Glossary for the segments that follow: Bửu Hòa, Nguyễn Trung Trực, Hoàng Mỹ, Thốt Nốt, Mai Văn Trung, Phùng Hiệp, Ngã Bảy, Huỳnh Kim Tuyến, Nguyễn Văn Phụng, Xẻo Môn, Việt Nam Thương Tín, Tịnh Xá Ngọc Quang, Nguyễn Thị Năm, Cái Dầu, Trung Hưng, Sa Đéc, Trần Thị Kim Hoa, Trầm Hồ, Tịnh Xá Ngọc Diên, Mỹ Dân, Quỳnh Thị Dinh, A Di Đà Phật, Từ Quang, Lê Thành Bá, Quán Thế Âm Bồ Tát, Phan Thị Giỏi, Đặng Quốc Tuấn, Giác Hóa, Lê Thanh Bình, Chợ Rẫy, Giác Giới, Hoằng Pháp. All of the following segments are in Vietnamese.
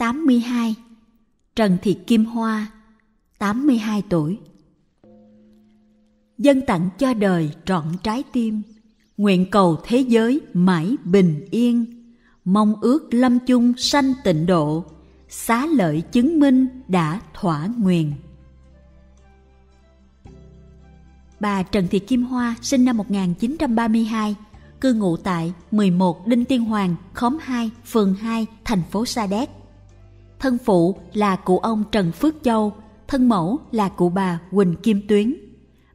82. Trần Thị Kim Hoa, 82 tuổi. Dâng tặng cho đời trọn trái tim, nguyện cầu thế giới mãi bình yên, mong ước lâm chung sanh tịnh độ, xá lợi chứng minh đã thỏa nguyện. Bà Trần Thị Kim Hoa sinh năm 1932, cư ngụ tại 11 Đinh Tiên Hoàng, khóm 2, phường 2, thành phố Sa Đéc. Thân phụ là cụ ông Trần Phước Châu, thân mẫu là cụ bà Huỳnh Kim Tuyến.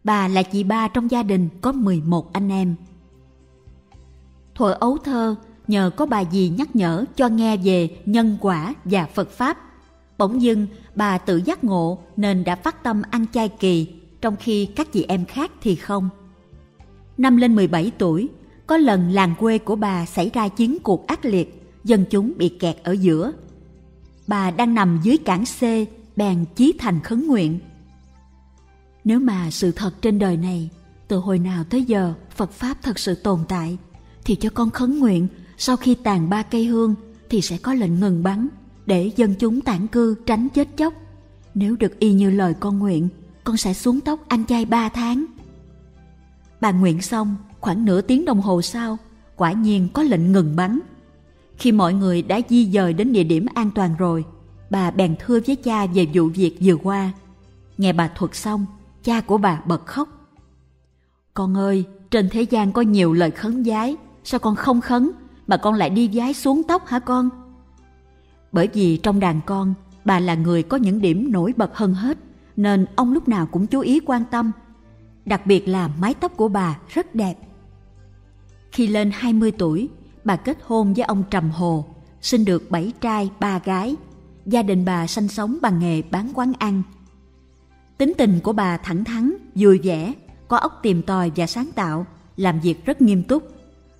Bà là chị ba trong gia đình có 11 anh em. Thuở ấu thơ, nhờ có bà dì nhắc nhở cho nghe về nhân quả và Phật Pháp, bỗng dưng bà tự giác ngộ nên đã phát tâm ăn chay kỳ, trong khi các chị em khác thì không. Năm lên 17 tuổi, có lần làng quê của bà xảy ra chiến cuộc ác liệt, dân chúng bị kẹt ở giữa. Bà đang nằm dưới cảng C, bèn chí thành khấn nguyện: nếu mà sự thật trên đời này, từ hồi nào tới giờ Phật Pháp thật sự tồn tại, thì cho con khấn nguyện sau khi tàn 3 cây hương thì sẽ có lệnh ngừng bắn, để dân chúng tản cư tránh chết chóc. Nếu được y như lời con nguyện, con sẽ xuống tóc ăn chay 3 tháng. Bà nguyện xong, khoảng nửa tiếng đồng hồ sau, quả nhiên có lệnh ngừng bắn. Khi mọi người đã di dời đến địa điểm an toàn rồi, bà bèn thưa với cha về vụ việc vừa qua. Nghe bà thuật xong, cha của bà bật khóc: con ơi, trên thế gian có nhiều lời khấn vái, sao con không khấn mà con lại đi vái xuống tóc hả con? Bởi vì trong đàn con, bà là người có những điểm nổi bật hơn hết, nên ông lúc nào cũng chú ý quan tâm. Đặc biệt là mái tóc của bà rất đẹp. Khi lên 20 tuổi, bà kết hôn với ông Trầm Hồ, sinh được 7 trai 3 gái. Gia đình bà sanh sống bằng nghề bán quán ăn. Tính tình của bà thẳng thắn, vui vẻ, có óc tìm tòi và sáng tạo, làm việc rất nghiêm túc.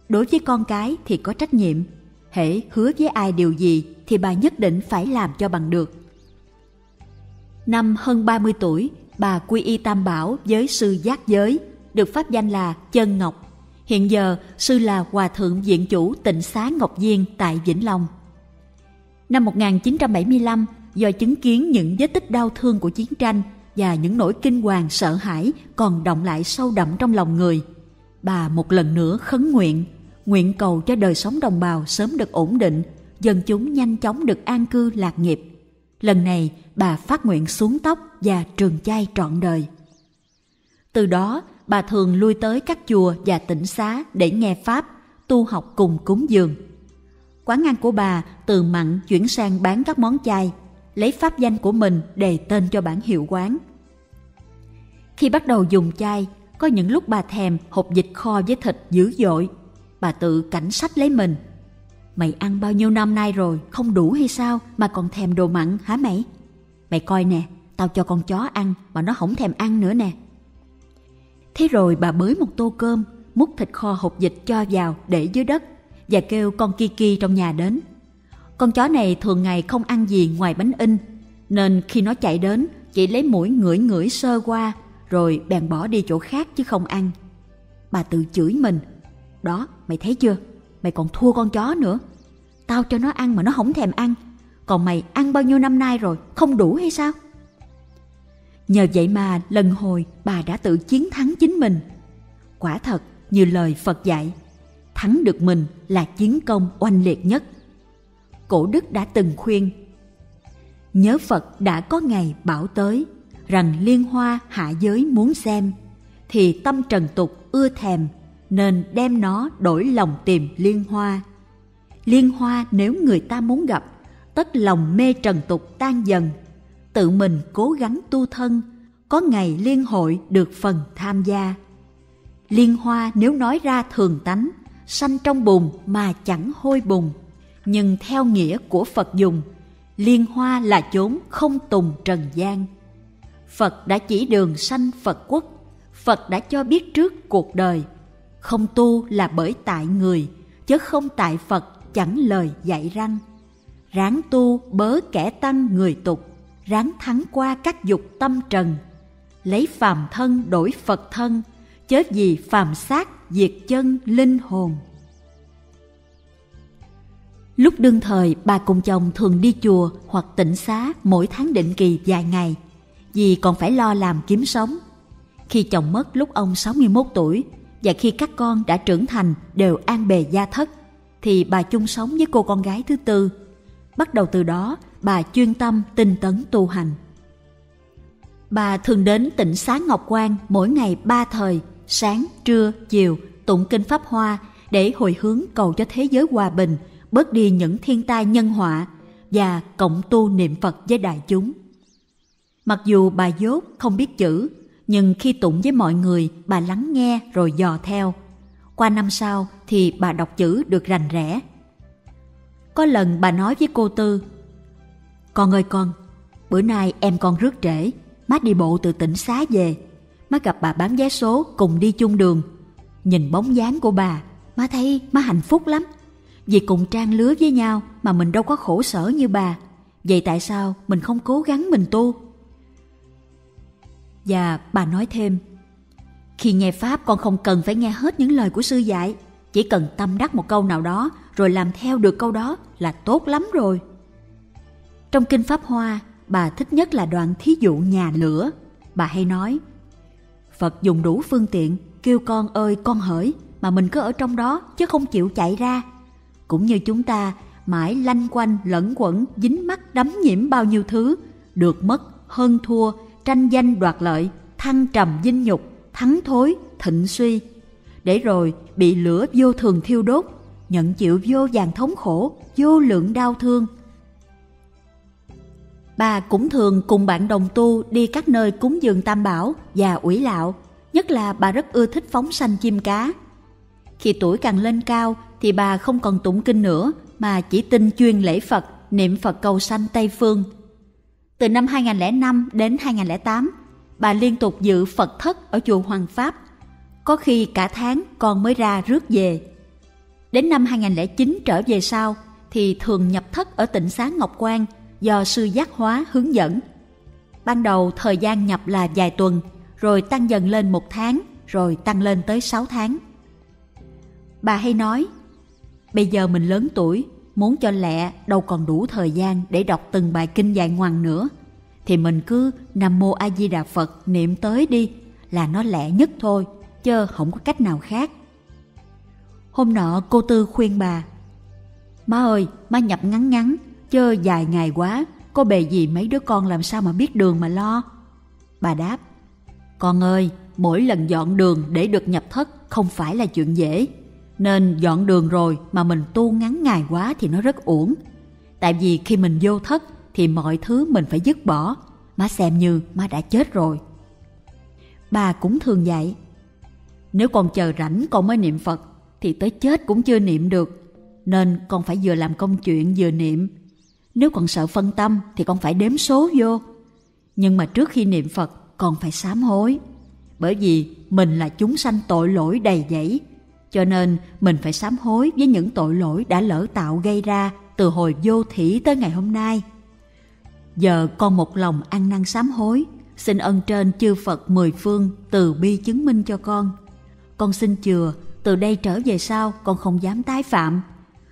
Đối với con cái thì có trách nhiệm, hễ hứa với ai điều gì thì bà nhất định phải làm cho bằng được. Năm hơn 30 tuổi, bà quy y Tam Bảo với sư Giác Giới, được pháp danh là Chân Ngọc. Hiện giờ, sư là Hòa Thượng Viện Chủ Tịnh Xá Ngọc Diên tại Vĩnh Long. Năm 1975, do chứng kiến những vết tích đau thương của chiến tranh và những nỗi kinh hoàng sợ hãi còn đọng lại sâu đậm trong lòng người, bà một lần nữa khấn nguyện, nguyện cầu cho đời sống đồng bào sớm được ổn định, dân chúng nhanh chóng được an cư lạc nghiệp. Lần này, bà phát nguyện xuống tóc và trường chay trọn đời. Từ đó, bà thường lui tới các chùa và tịnh xá để nghe Pháp, tu học cùng cúng dường. Quán ăn của bà từ mặn chuyển sang bán các món chay, lấy pháp danh của mình đề tên cho bản hiệu quán. Khi bắt đầu dùng chay, có những lúc bà thèm hột vịt kho với thịt dữ dội. Bà tự cảnh sách lấy mình: mày ăn bao nhiêu năm nay rồi, không đủ hay sao mà còn thèm đồ mặn hả mày? Mày coi nè, tao cho con chó ăn mà nó không thèm ăn nữa nè. Thế rồi bà bới một tô cơm, múc thịt kho hột vịt cho vào để dưới đất và kêu con Kiki trong nhà đến. Con chó này thường ngày không ăn gì ngoài bánh in, nên khi nó chạy đến, chỉ lấy mũi ngửi ngửi sơ qua rồi bèn bỏ đi chỗ khác chứ không ăn. Bà tự chửi mình: đó, mày thấy chưa, mày còn thua con chó nữa. Tao cho nó ăn mà nó không thèm ăn, còn mày ăn bao nhiêu năm nay rồi, không đủ hay sao? Nhờ vậy mà lần hồi bà đã tự chiến thắng chính mình. Quả thật, như lời Phật dạy, thắng được mình là chiến công oanh liệt nhất. Cổ đức đã từng khuyên: nhớ Phật đã có ngày bảo tới, rằng liên hoa hạ giới muốn xem, thì tâm trần tục ưa thèm, nên đem nó đổi lòng tìm liên hoa. Liên hoa nếu người ta muốn gặp, tất lòng mê trần tục tan dần, tự mình cố gắng tu thân, có ngày liên hội được phần tham gia. Liên hoa nếu nói ra thường tánh, sanh trong bùn mà chẳng hôi bùn, nhưng theo nghĩa của Phật dùng, liên hoa là chốn không tùng trần gian. Phật đã chỉ đường sanh Phật quốc, Phật đã cho biết trước cuộc đời, không tu là bởi tại người, chứ không tại Phật chẳng lời dạy răn. Ráng tu bớ kẻ tăng người tục, ráng thắng qua các dục tâm trần. Lấy phàm thân đổi Phật thân, chớ vì phàm xác diệt chân linh hồn. Lúc đương thời, bà cùng chồng thường đi chùa hoặc tịnh xá mỗi tháng định kỳ vài ngày, vì còn phải lo làm kiếm sống. Khi chồng mất lúc ông 61 tuổi và khi các con đã trưởng thành đều an bề gia thất, thì bà chung sống với cô con gái thứ tư. Bắt đầu từ đó, bà chuyên tâm tinh tấn tu hành. Bà thường đến tịnh xá Ngọc Quang mỗi ngày 3 thời, sáng, trưa, chiều, tụng kinh Pháp Hoa để hồi hướng cầu cho thế giới hòa bình, bớt đi những thiên tai nhân họa và cộng tu niệm Phật với đại chúng. Mặc dù bà dốt không biết chữ, nhưng khi tụng với mọi người, bà lắng nghe rồi dò theo. Qua năm sau thì bà đọc chữ được rành rẽ. Có lần bà nói với cô Tư: "Con ơi con, bữa nay em con rước trễ, má đi bộ từ tỉnh xá về. Má gặp bà bán vé số cùng đi chung đường. Nhìn bóng dáng của bà, má thấy má hạnh phúc lắm. Vì cùng trang lứa với nhau mà mình đâu có khổ sở như bà. Vậy tại sao mình không cố gắng mình tu?" Và bà nói thêm: "Khi nghe Pháp con không cần phải nghe hết những lời của sư dạy. Chỉ cần tâm đắc một câu nào đó rồi làm theo được câu đó là tốt lắm rồi." Trong kinh Pháp Hoa, bà thích nhất là đoạn thí dụ nhà lửa. Bà hay nói: "Phật dùng đủ phương tiện, kêu con ơi con hỡi, mà mình cứ ở trong đó chứ không chịu chạy ra. Cũng như chúng ta mãi lanh quanh lẫn quẩn, dính mắc đắm nhiễm bao nhiêu thứ, được mất, hơn thua, tranh danh đoạt lợi, thăng trầm dinh nhục, thắng thối, thịnh suy, để rồi bị lửa vô thường thiêu đốt, nhận chịu vô vàn thống khổ, vô lượng đau thương." Bà cũng thường cùng bạn đồng tu đi các nơi cúng dường Tam Bảo và ủy lạo, nhất là bà rất ưa thích phóng sanh chim cá. Khi tuổi càng lên cao thì bà không còn tụng kinh nữa mà chỉ tinh chuyên lễ Phật, niệm Phật cầu sanh Tây Phương. Từ năm 2005 đến 2008, bà liên tục dự Phật thất ở chùa Hoằng Pháp, có khi cả tháng con mới ra rước về. Đến năm 2009 trở về sau thì thường nhập thất ở tịnh xá Ngọc Quang do sư Giác Hóa hướng dẫn. Ban đầu thời gian nhập là vài tuần, rồi tăng dần lên 1 tháng, rồi tăng lên tới 6 tháng. Bà hay nói: "Bây giờ mình lớn tuổi, muốn cho lẹ đâu còn đủ thời gian để đọc từng bài kinh dài ngoằng nữa, thì mình cứ Nam Mô A Di Đà Phật niệm tới đi, là nó lẹ nhất thôi, chứ không có cách nào khác." Hôm nọ cô Tư khuyên bà: "Má ơi, má nhập ngắn ngắn, chứ dài ngày quá, có bề gì mấy đứa con làm sao mà biết đường mà lo." Bà đáp: "Con ơi, mỗi lần dọn đường để được nhập thất không phải là chuyện dễ. Nên dọn đường rồi mà mình tu ngắn ngày quá thì nó rất uổng. Tại vì khi mình vô thất thì mọi thứ mình phải dứt bỏ. Má xem như má đã chết rồi." Bà cũng thường dạy: "Nếu con chờ rảnh con mới niệm Phật thì tới chết cũng chưa niệm được. Nên con phải vừa làm công chuyện vừa niệm. Nếu con sợ phân tâm thì con phải đếm số vô. Nhưng mà trước khi niệm Phật con phải sám hối. Bởi vì mình là chúng sanh tội lỗi đầy dẫy, cho nên mình phải sám hối với những tội lỗi đã lỡ tạo gây ra từ hồi vô thủy tới ngày hôm nay. Giờ con một lòng ăn năn sám hối, xin ân trên chư Phật mười phương từ bi chứng minh cho con. Con xin chừa, từ đây trở về sau con không dám tái phạm.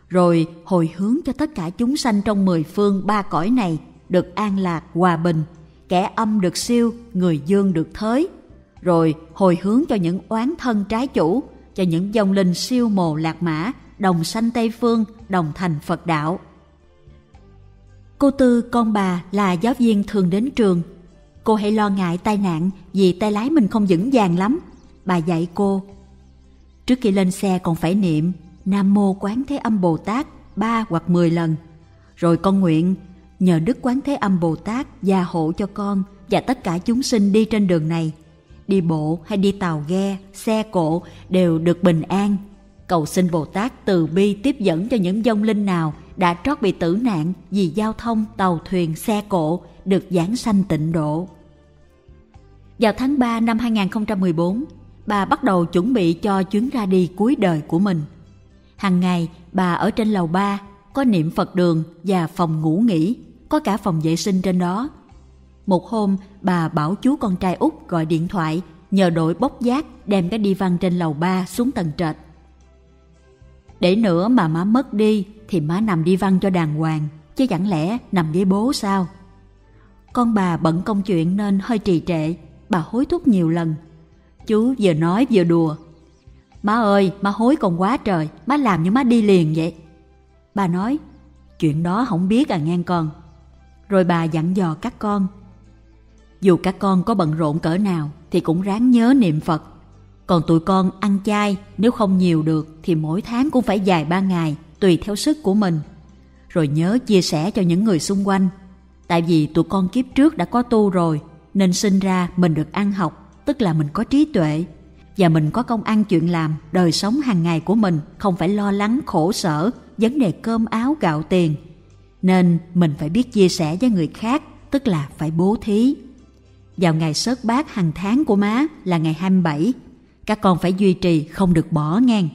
Rồi hồi hướng cho tất cả chúng sanh trong mười phương 3 cõi này được an lạc, hòa bình, kẻ âm được siêu, người dương được thới. Rồi hồi hướng cho những oán thân trái chủ, cho những vong linh siêu mồ lạc mã, đồng sanh Tây Phương, đồng thành Phật đạo." Cô Tư, con bà, là giáo viên thường đến trường. Cô hãy lo ngại tai nạn vì tay lái mình không vững vàng lắm. Bà dạy cô: "Trước khi lên xe còn phải niệm Nam Mô Quán Thế Âm Bồ Tát 3 hoặc 10 lần. Rồi con nguyện nhờ Đức Quán Thế Âm Bồ Tát gia hộ cho con và tất cả chúng sinh đi trên đường này, đi bộ hay đi tàu ghe, xe cộ đều được bình an. Cầu xin Bồ Tát từ bi tiếp dẫn cho những vong linh nào đã trót bị tử nạn vì giao thông, tàu thuyền, xe cộ được giảng sanh tịnh độ." Vào tháng 3 năm 2014, bà bắt đầu chuẩn bị cho chuyến ra đi cuối đời của mình. Hàng ngày, bà ở trên lầu 3, có niệm Phật đường và phòng ngủ nghỉ, có cả phòng vệ sinh trên đó. Một hôm, bà bảo chú con trai út gọi điện thoại nhờ đội bốc vác đem cái đi văn trên lầu 3 xuống tầng trệt. "Để nữa mà má mất đi thì má nằm đi văn cho đàng hoàng, chứ chẳng lẽ nằm với bố sao? Con bà bận công chuyện nên hơi trì trệ, bà hối thúc nhiều lần. Chú vừa nói vừa đùa. Má ơi, má hối còn quá trời, má làm như má đi liền vậy. Bà nói, chuyện đó không biết à nghe con. Rồi bà dặn dò các con. Dù các con có bận rộn cỡ nào thì cũng ráng nhớ niệm Phật. Còn tụi con ăn chay, nếu không nhiều được thì mỗi tháng cũng phải vài ba ngày, tùy theo sức của mình. Rồi nhớ chia sẻ cho những người xung quanh. Tại vì tụi con kiếp trước đã có tu rồi, nên sinh ra mình được ăn học, tức là mình có trí tuệ. Và mình có công ăn chuyện làm, đời sống hàng ngày của mình không phải lo lắng, khổ sở, vấn đề cơm áo gạo tiền. Nên mình phải biết chia sẻ với người khác, tức là phải bố thí. Vào ngày sớt bát hàng tháng của má là ngày 27, các con phải duy trì không được bỏ ngang.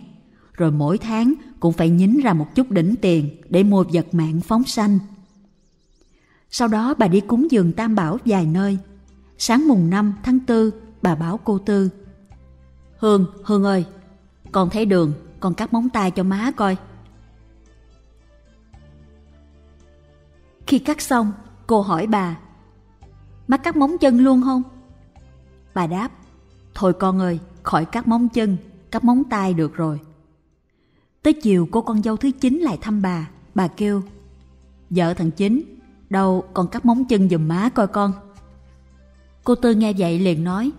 Rồi mỗi tháng cũng phải nhín ra một chút đỉnh tiền để mua vật mạng phóng sanh. Sau đó bà đi cúng dường Tam Bảo vài nơi. Sáng mùng 5 tháng 4, bà bảo cô Tư. Hương, Hương ơi, con thấy đường, con cắt móng tay cho má coi. Khi cắt xong, cô hỏi bà, má cắt móng chân luôn không? Bà đáp, thôi con ơi, khỏi cắt móng chân, cắt móng tay được rồi. Tới chiều cô con dâu thứ 9 lại thăm bà kêu, vợ thằng Chính, đâu con cắt móng chân giùm má coi con. Cô Tư nghe vậy liền nói,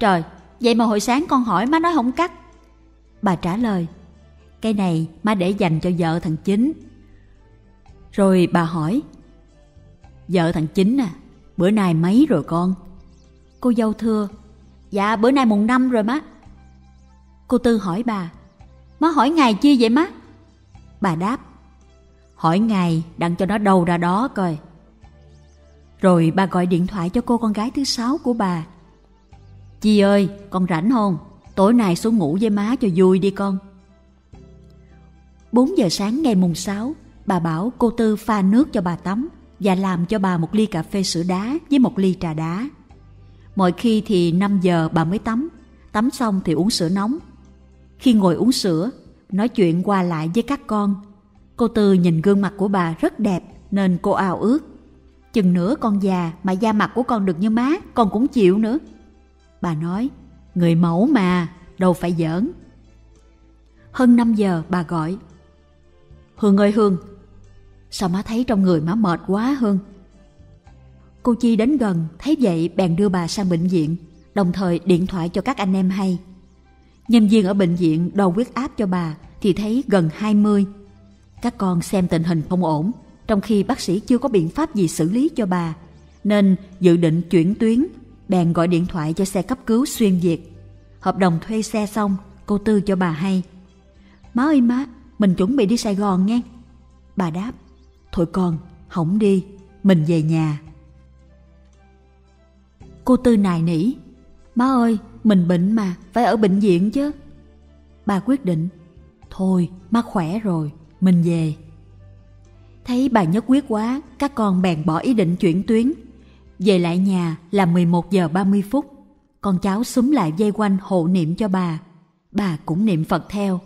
trời, vậy mà hồi sáng con hỏi má nói không cắt. Bà trả lời, cái này má để dành cho vợ thằng Chính. Rồi bà hỏi, vợ thằng Chính à, bữa nay mấy rồi con? Cô dâu thưa, dạ bữa nay mùng 5 rồi má. Cô Tư hỏi bà, má hỏi ngày chi vậy má? Bà đáp, hỏi ngày đặng cho nó đâu ra đó coi. Rồi bà gọi điện thoại cho cô con gái thứ 6 của bà. Chi ơi, con rảnh không? Tối nay xuống ngủ với má cho vui đi con. 4 giờ sáng ngày mùng 6, bà bảo cô Tư pha nước cho bà tắm và làm cho bà một ly cà phê sữa đá với một ly trà đá. Mọi khi thì 5 giờ bà mới tắm, tắm xong thì uống sữa nóng. Khi ngồi uống sữa, nói chuyện qua lại với các con, cô Tư nhìn gương mặt của bà rất đẹp nên cô ao ước. Chừng nữa con già mà da mặt của con được như má, con cũng chịu nữa. Bà nói, người mẫu mà, đâu phải giỡn. Hơn 5 giờ bà gọi, Hương ơi Hương, sao má thấy trong người má mệt quá Hương? Cô Chi đến gần, thấy vậy bèn đưa bà sang bệnh viện, đồng thời điện thoại cho các anh em hay. Nhân viên ở bệnh viện đo huyết áp cho bà thì thấy gần 20. Các con xem tình hình không ổn, trong khi bác sĩ chưa có biện pháp gì xử lý cho bà, nên dự định chuyển tuyến, bèn gọi điện thoại cho xe cấp cứu xuyên Việt. Hợp đồng thuê xe xong, cô Tư cho bà hay. Má ơi má, mình chuẩn bị đi Sài Gòn nghe. Bà đáp, thôi con, không đi, mình về nhà. Cô Tư nài nỉ, má ơi, mình bệnh mà, phải ở bệnh viện chứ. Bà quyết định, thôi, má khỏe rồi, mình về. Thấy bà nhất quyết quá, các con bèn bỏ ý định chuyển tuyến. Về lại nhà là 11 giờ 30 phút, con cháu xúm lại vây quanh hộ niệm cho bà cũng niệm Phật theo.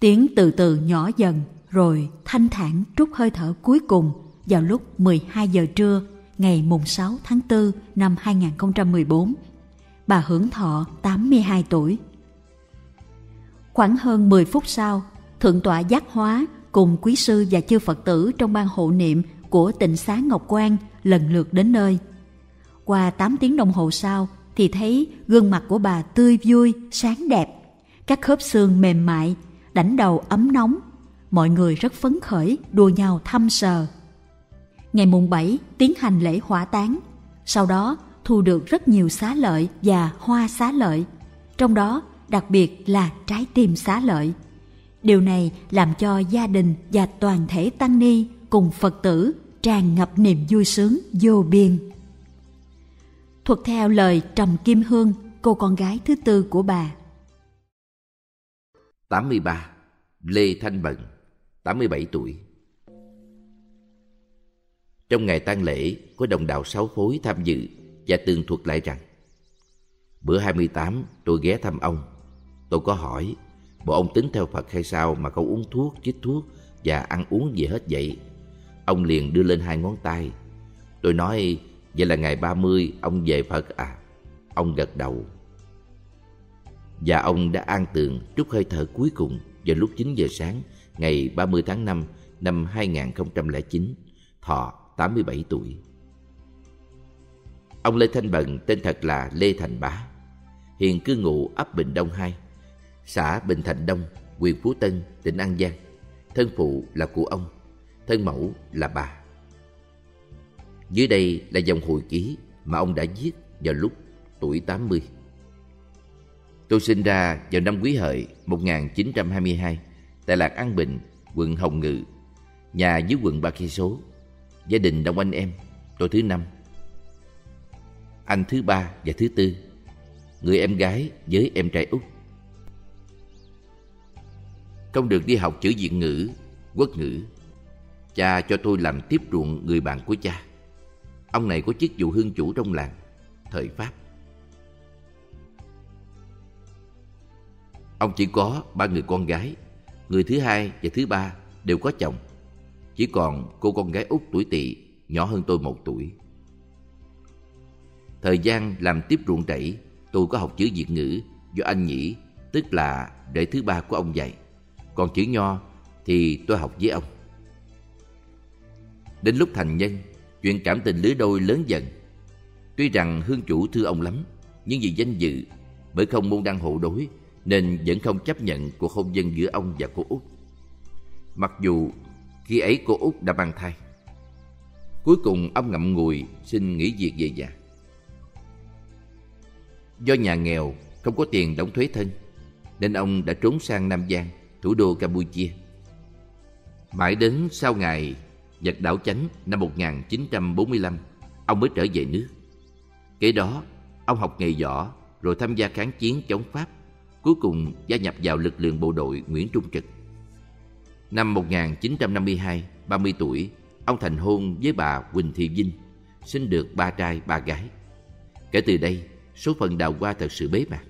Tiếng từ từ nhỏ dần, rồi thanh thản trút hơi thở cuối cùng vào lúc 12 giờ trưa, ngày mùng 6 tháng 4 năm 2014. Bà hưởng thọ 82 tuổi. Khoảng hơn 10 phút sau, Thượng tọa Giác Hóa cùng quý sư và chư Phật tử trong ban hộ niệm của Tịnh Xá Ngọc Quang lần lượt đến nơi. Qua 8 tiếng đồng hồ sau thì thấy gương mặt của bà tươi vui, sáng đẹp, các khớp xương mềm mại, đảnh đầu ấm nóng. Mọi người rất phấn khởi, đua nhau thăm sờ. Ngày mùng 7 tiến hành lễ hỏa táng, sau đó thu được rất nhiều xá lợi và hoa xá lợi, trong đó đặc biệt là trái tim xá lợi. Điều này làm cho gia đình và toàn thể tăng ni cùng Phật tử tràn ngập niềm vui sướng vô biên. Thuật theo lời Trầm Kim Hương, cô con gái thứ 4 của bà. 83. Lê Thanh Bình, 87 tuổi. Trong ngày tang lễ, có đồng đạo 6 khối tham dự và tường thuật lại rằng: bữa 28 tôi ghé thăm ông. Tôi có hỏi, bộ ông tính theo Phật hay sao mà không uống thuốc, chích thuốc và ăn uống gì hết vậy. Ông liền đưa lên hai ngón tay. Tôi nói, vậy là ngày 30 ông về Phật à? Ông gật đầu. Và ông đã an tường trút hơi thở cuối cùng vào lúc 9 giờ sáng ngày 30 tháng 5 năm 2009, thọ 87 tuổi. Ông Lê Thanh Bình tên thật là Lê Thành Bá, hiện cư ngụ ấp Bình Đông 2, xã Bình Thạnh Đông, huyện Phú Tân, tỉnh An Giang. Thân phụ là cụ ông, thân mẫu là bà. Dưới đây là dòng hồi ký mà ông đã viết vào lúc tuổi 80. Tôi sinh ra vào năm Quý Hợi 1922 tại làng An Bình, quận Hồng Ngự, nhà dưới quận 3 cây số. Gia đình đông anh em, tôi thứ 5, anh thứ 3 và thứ 4, người em gái với em trai út. Không được đi học chữ Việt ngữ, Quốc ngữ. Cha cho tôi làm tiếp ruộng người bạn của cha. Ông này có chức vụ hương chủ trong làng, thời Pháp. Ông chỉ có 3 người con gái, người thứ 2 và thứ 3 đều có chồng. Chỉ còn cô con gái út tuổi Tỵ, nhỏ hơn tôi 1 tuổi. Thời gian làm tiếp ruộng rẫy, tôi có học chữ Việt ngữ do anh Nhĩ, tức là đệ thứ 3 của ông dạy. Còn chữ Nho thì tôi học với ông. Đến lúc thành nhân, chuyện cảm tình lứa đôi lớn dần. Tuy rằng hương chủ thương ông lắm, nhưng vì danh dự, bởi không môn đăng hộ đối, nên vẫn không chấp nhận cuộc hôn nhân giữa ông và cô Út. Mặc dù khi ấy cô Út đã mang thai. Cuối cùng ông ngậm ngùi xin nghỉ việc về nhà. Do nhà nghèo, không có tiền đóng thuế thân, nên ông đã trốn sang Nam Giang, thủ đô Campuchia. Mãi đến sau ngày Vật Đảo Chánh năm 1945, ông mới trở về nước. Kể đó, ông học nghề võ, rồi tham gia kháng chiến chống Pháp, cuối cùng gia nhập vào lực lượng bộ đội Nguyễn Trung Trực. Năm 1952, 30 tuổi, ông thành hôn với bà Quỳnh Thị Dinh, sinh được 3 trai 3 gái. Kể từ đây, số phận đào hoa thật sự bế mạc.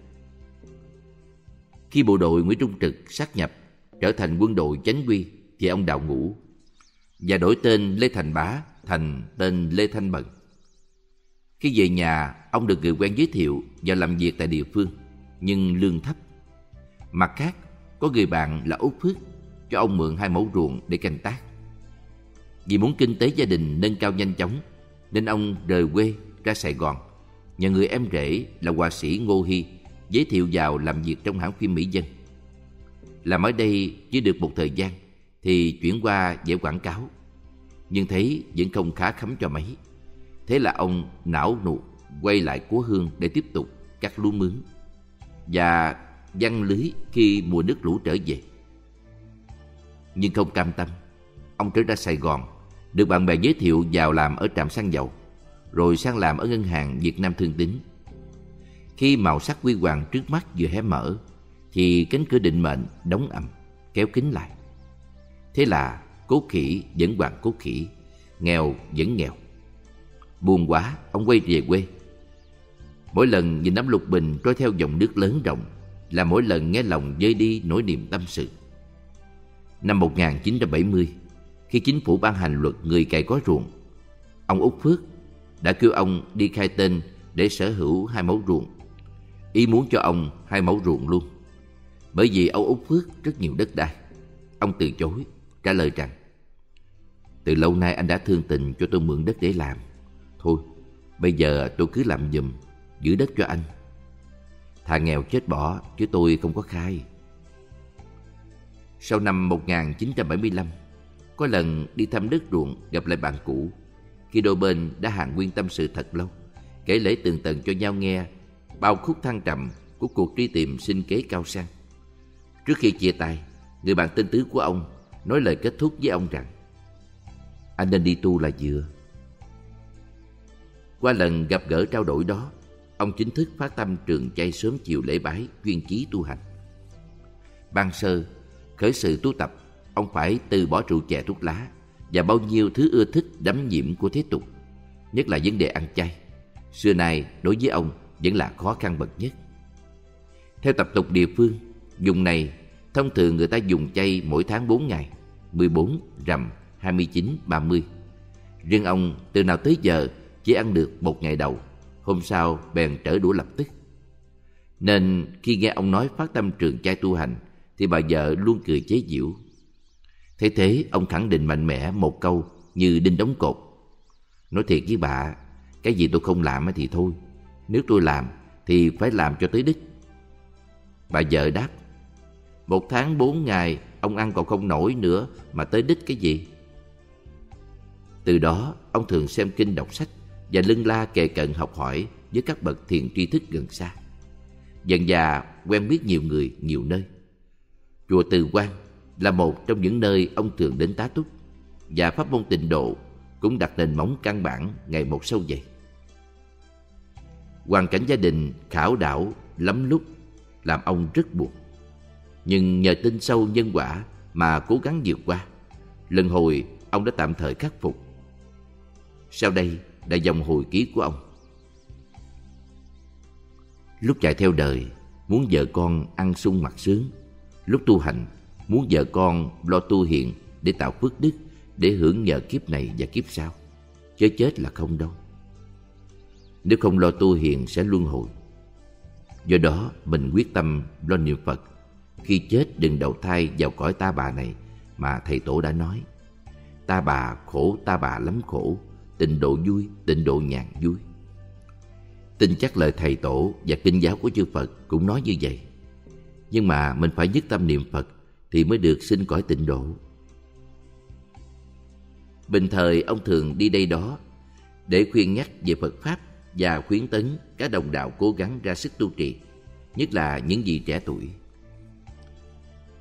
Khi bộ đội Nguyễn Trung Trực sát nhập, trở thành quân đội chính quy thì ông đào ngũ và đổi tên Lê Thành Bá thành tên Lê Thanh Bình. Khi về nhà, ông được người quen giới thiệu và làm việc tại địa phương, nhưng lương thấp. Mặt khác, có người bạn là Út Phước cho ông mượn 2 mẫu ruộng để canh tác. Vì muốn kinh tế gia đình nâng cao nhanh chóng, nên ông rời quê ra Sài Gòn, nhờ người em rể là họa sĩ Ngô Hy giới thiệu vào làm việc trong hãng phim Mỹ Dân. Làm ở đây chỉ được một thời gian thì chuyển qua vẽ quảng cáo, nhưng thấy vẫn không khá khấm cho mấy. Thế là ông não nụt quay lại cố hương để tiếp tục cắt lúa mướn và giăng lưới khi mùa nước lũ trở về. Nhưng không cam tâm, ông trở ra Sài Gòn, được bạn bè giới thiệu vào làm ở trạm xăng dầu, rồi sang làm ở ngân hàng Việt Nam Thương Tín. Khi màu sắc huy hoàng trước mắt vừa hé mở thì cánh cửa định mệnh đóng ầm, kéo kín lại. Thế là cốt khỉ vẫn hoàng cốt khỉ, nghèo vẫn nghèo. Buồn quá, ông quay về quê. Mỗi lần nhìn nắm lục bình trôi theo dòng nước lớn rộng là mỗi lần nghe lòng vơi đi nỗi niềm tâm sự. Năm 1970, khi chính phủ ban hành luật người cày có ruộng, ông Út Phước đã kêu ông đi khai tên để sở hữu 2 mẫu ruộng. Ý muốn cho ông 2 mẫu ruộng luôn, bởi vì ông Út Phước rất nhiều đất đai. Ông từ chối, trả lời rằng từ lâu nay anh đã thương tình cho tôi mượn đất để làm. Thôi, bây giờ tôi cứ làm giùm, giữ đất cho anh. Thà nghèo chết bỏ chứ tôi không có khai. Sau năm 1975, có lần đi thăm đất ruộng gặp lại bạn cũ. Khi đôi bên đã hàn huyên tâm sự thật lâu, kể lể tường tận cho nhau nghe bao khúc thăng trầm của cuộc truy tìm sinh kế cao sang. Trước khi chia tay, người bạn tên Tứ của ông nói lời kết thúc với ông rằng anh nên đi tu là vừa. Qua lần gặp gỡ trao đổi đó, ông chính thức phát tâm trường chay sớm chiều lễ bái, chuyên chí tu hành. Ban sơ khởi sự tu tập, ông phải từ bỏ rượu chè thuốc lá và bao nhiêu thứ ưa thích đắm nhiễm của thế tục, nhất là vấn đề ăn chay. Xưa nay đối với ông vẫn là khó khăn bậc nhất. Theo tập tục địa phương, vùng này thông thường người ta dùng chay mỗi tháng 4 ngày, 14 rằm 29-30. Riêng ông từ nào tới giờ chỉ ăn được một ngày đầu, hôm sau bèn trở đũa lập tức. Nên khi nghe ông nói phát tâm trường trai tu hành thì bà vợ luôn cười chế giễu. Thế thế ông khẳng định mạnh mẽ một câu như đinh đóng cột. Nói thiệt với bà, cái gì tôi không làm thì thôi, nếu tôi làm thì phải làm cho tới đích. Bà vợ đáp, 1 tháng 4 ngày ông ăn còn không nổi nữa mà tới đích cái gì. Từ đó ông thường xem kinh đọc sách và lưng la kề cận học hỏi với các bậc thiền tri thức gần xa. Dần dà quen biết nhiều người nhiều nơi. Chùa Từ Quang là một trong những nơi ông thường đến tá túc, và pháp môn tịnh độ cũng đặt nền móng căn bản ngày một sâu dày. Hoàn cảnh gia đình khảo đảo lắm lúc làm ông rất buồn, nhưng nhờ tin sâu nhân quả mà cố gắng vượt qua. Lần hồi ông đã tạm thời khắc phục. Sau đây là dòng hồi ký của ông. Lúc chạy theo đời, muốn vợ con ăn sung mặc sướng. Lúc tu hành, muốn vợ con lo tu hiện để tạo phước đức, để hưởng nhờ kiếp này và kiếp sau, chứ chết là không đâu. Nếu không lo tu hiền sẽ luân hồi. Do đó mình quyết tâm lo niệm Phật, khi chết đừng đầu thai vào cõi ta bà này mà thầy tổ đã nói. Ta bà khổ, ta bà lắm khổ, tịnh độ vui, tịnh độ nhàn vui. Tin chắc lời thầy tổ và kinh giáo của chư Phật cũng nói như vậy. Nhưng mà mình phải nhất tâm niệm Phật thì mới được sinh cõi tịnh độ. Bình thời ông thường đi đây đó để khuyên nhắc về Phật Pháp và khuyến tấn các đồng đạo cố gắng ra sức tu trì, nhất là những vị trẻ tuổi.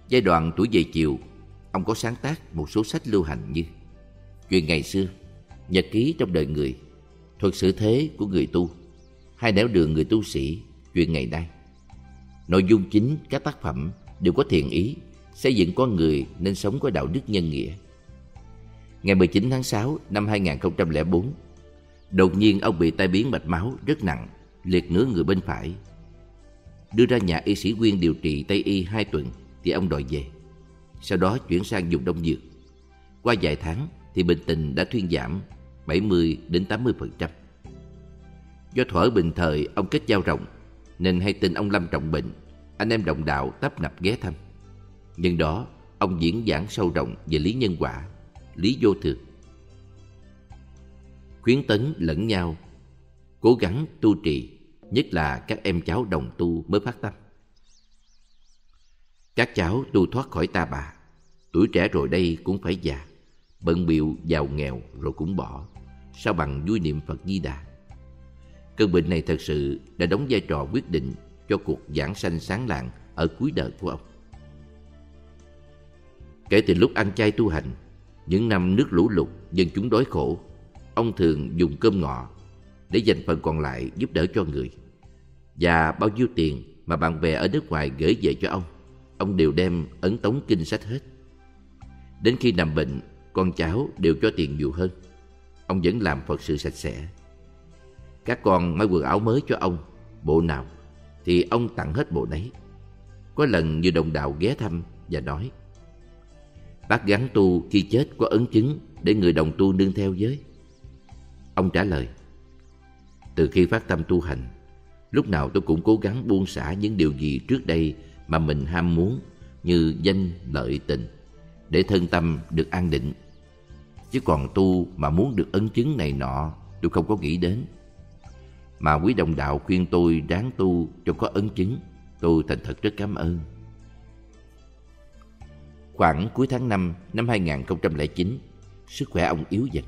Giai đoạn tuổi về chiều, ông có sáng tác một số sách lưu hành như Chuyện ngày xưa, Nhật ký trong đời người, Thuật xử thế của người tu, Hai nẻo đường người tu sĩ, Chuyện ngày nay. Nội dung chính các tác phẩm đều có thiện ý, xây dựng con người nên sống có đạo đức nhân nghĩa. Ngày 19 tháng 6 năm 2004, đột nhiên ông bị tai biến mạch máu rất nặng, liệt nửa người bên phải. Đưa ra nhà y sĩ Quyên điều trị Tây Y 2 tuần thì ông đòi về. Sau đó chuyển sang dùng đông dược. Qua vài tháng thì bệnh tình đã thuyên giảm 70-80%. Do thuở bình thời ông kết giao rộng nên hay tin ông lâm trọng bệnh, anh em đồng đạo tấp nập ghé thăm. Nhân đó ông diễn giảng sâu rộng về lý nhân quả, lý vô thường, khuyến tấn lẫn nhau cố gắng tu trì, nhất là các em cháu đồng tu mới phát tâm. Các cháu tu thoát khỏi ta bà, tuổi trẻ rồi đây cũng phải già, bận bịu giàu nghèo rồi cũng bỏ, sao bằng vui niệm Phật Di Đà. Cơn bệnh này thật sự đã đóng vai trò quyết định cho cuộc giảng sanh sáng lạng ở cuối đời của ông. Kể từ lúc ăn chay tu hành, những năm nước lũ lụt, dân chúng đói khổ, ông thường dùng cơm ngọ để dành phần còn lại giúp đỡ cho người. Và bao nhiêu tiền mà bạn bè ở nước ngoài gửi về cho ông đều đem ấn tống kinh sách hết. Đến khi nằm bệnh, con cháu đều cho tiền nhiều hơn, ông vẫn làm Phật sự sạch sẽ. Các con may quần áo mới cho ông, bộ nào thì ông tặng hết bộ nấy. Có lần nhiều đồng đạo ghé thăm và nói, bác gắng tu khi chết có ấn chứng để người đồng tu nương theo với. Ông trả lời, từ khi phát tâm tu hành, lúc nào tôi cũng cố gắng buông xả những điều gì trước đây mà mình ham muốn như danh lợi tình, để thân tâm được an định. Chứ còn tu mà muốn được ấn chứng này nọ tôi không có nghĩ đến. Mà quý đồng đạo khuyên tôi ráng tu cho có ấn chứng, tôi thành thật rất cảm ơn. Khoảng cuối tháng 5 năm 2009, sức khỏe ông yếu dần.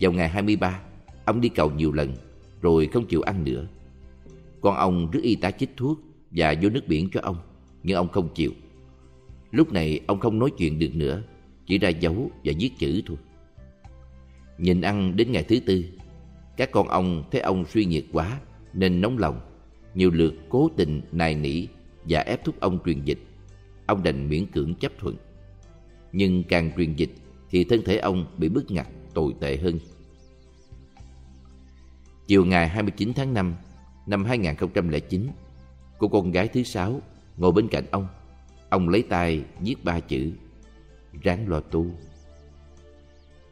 Vào ngày 23, ông đi cầu nhiều lần rồi không chịu ăn nữa. Con ông rước y tá chích thuốc và vô nước biển cho ông, nhưng ông không chịu. Lúc này ông không nói chuyện được nữa, chỉ ra dấu và viết chữ thôi. Nhịn ăn đến ngày thứ tư, các con ông thấy ông suy nhiệt quá nên nóng lòng, nhiều lượt cố tình nài nỉ và ép thúc ông truyền dịch. Ông đành miễn cưỡng chấp thuận. Nhưng càng truyền dịch thì thân thể ông bị bức ngặt tồi tệ hơn. Chiều ngày 29 tháng 5 năm 2009, cô con gái thứ 6 ngồi bên cạnh ông. Ông lấy tay viết 3 chữ ráng lo tu.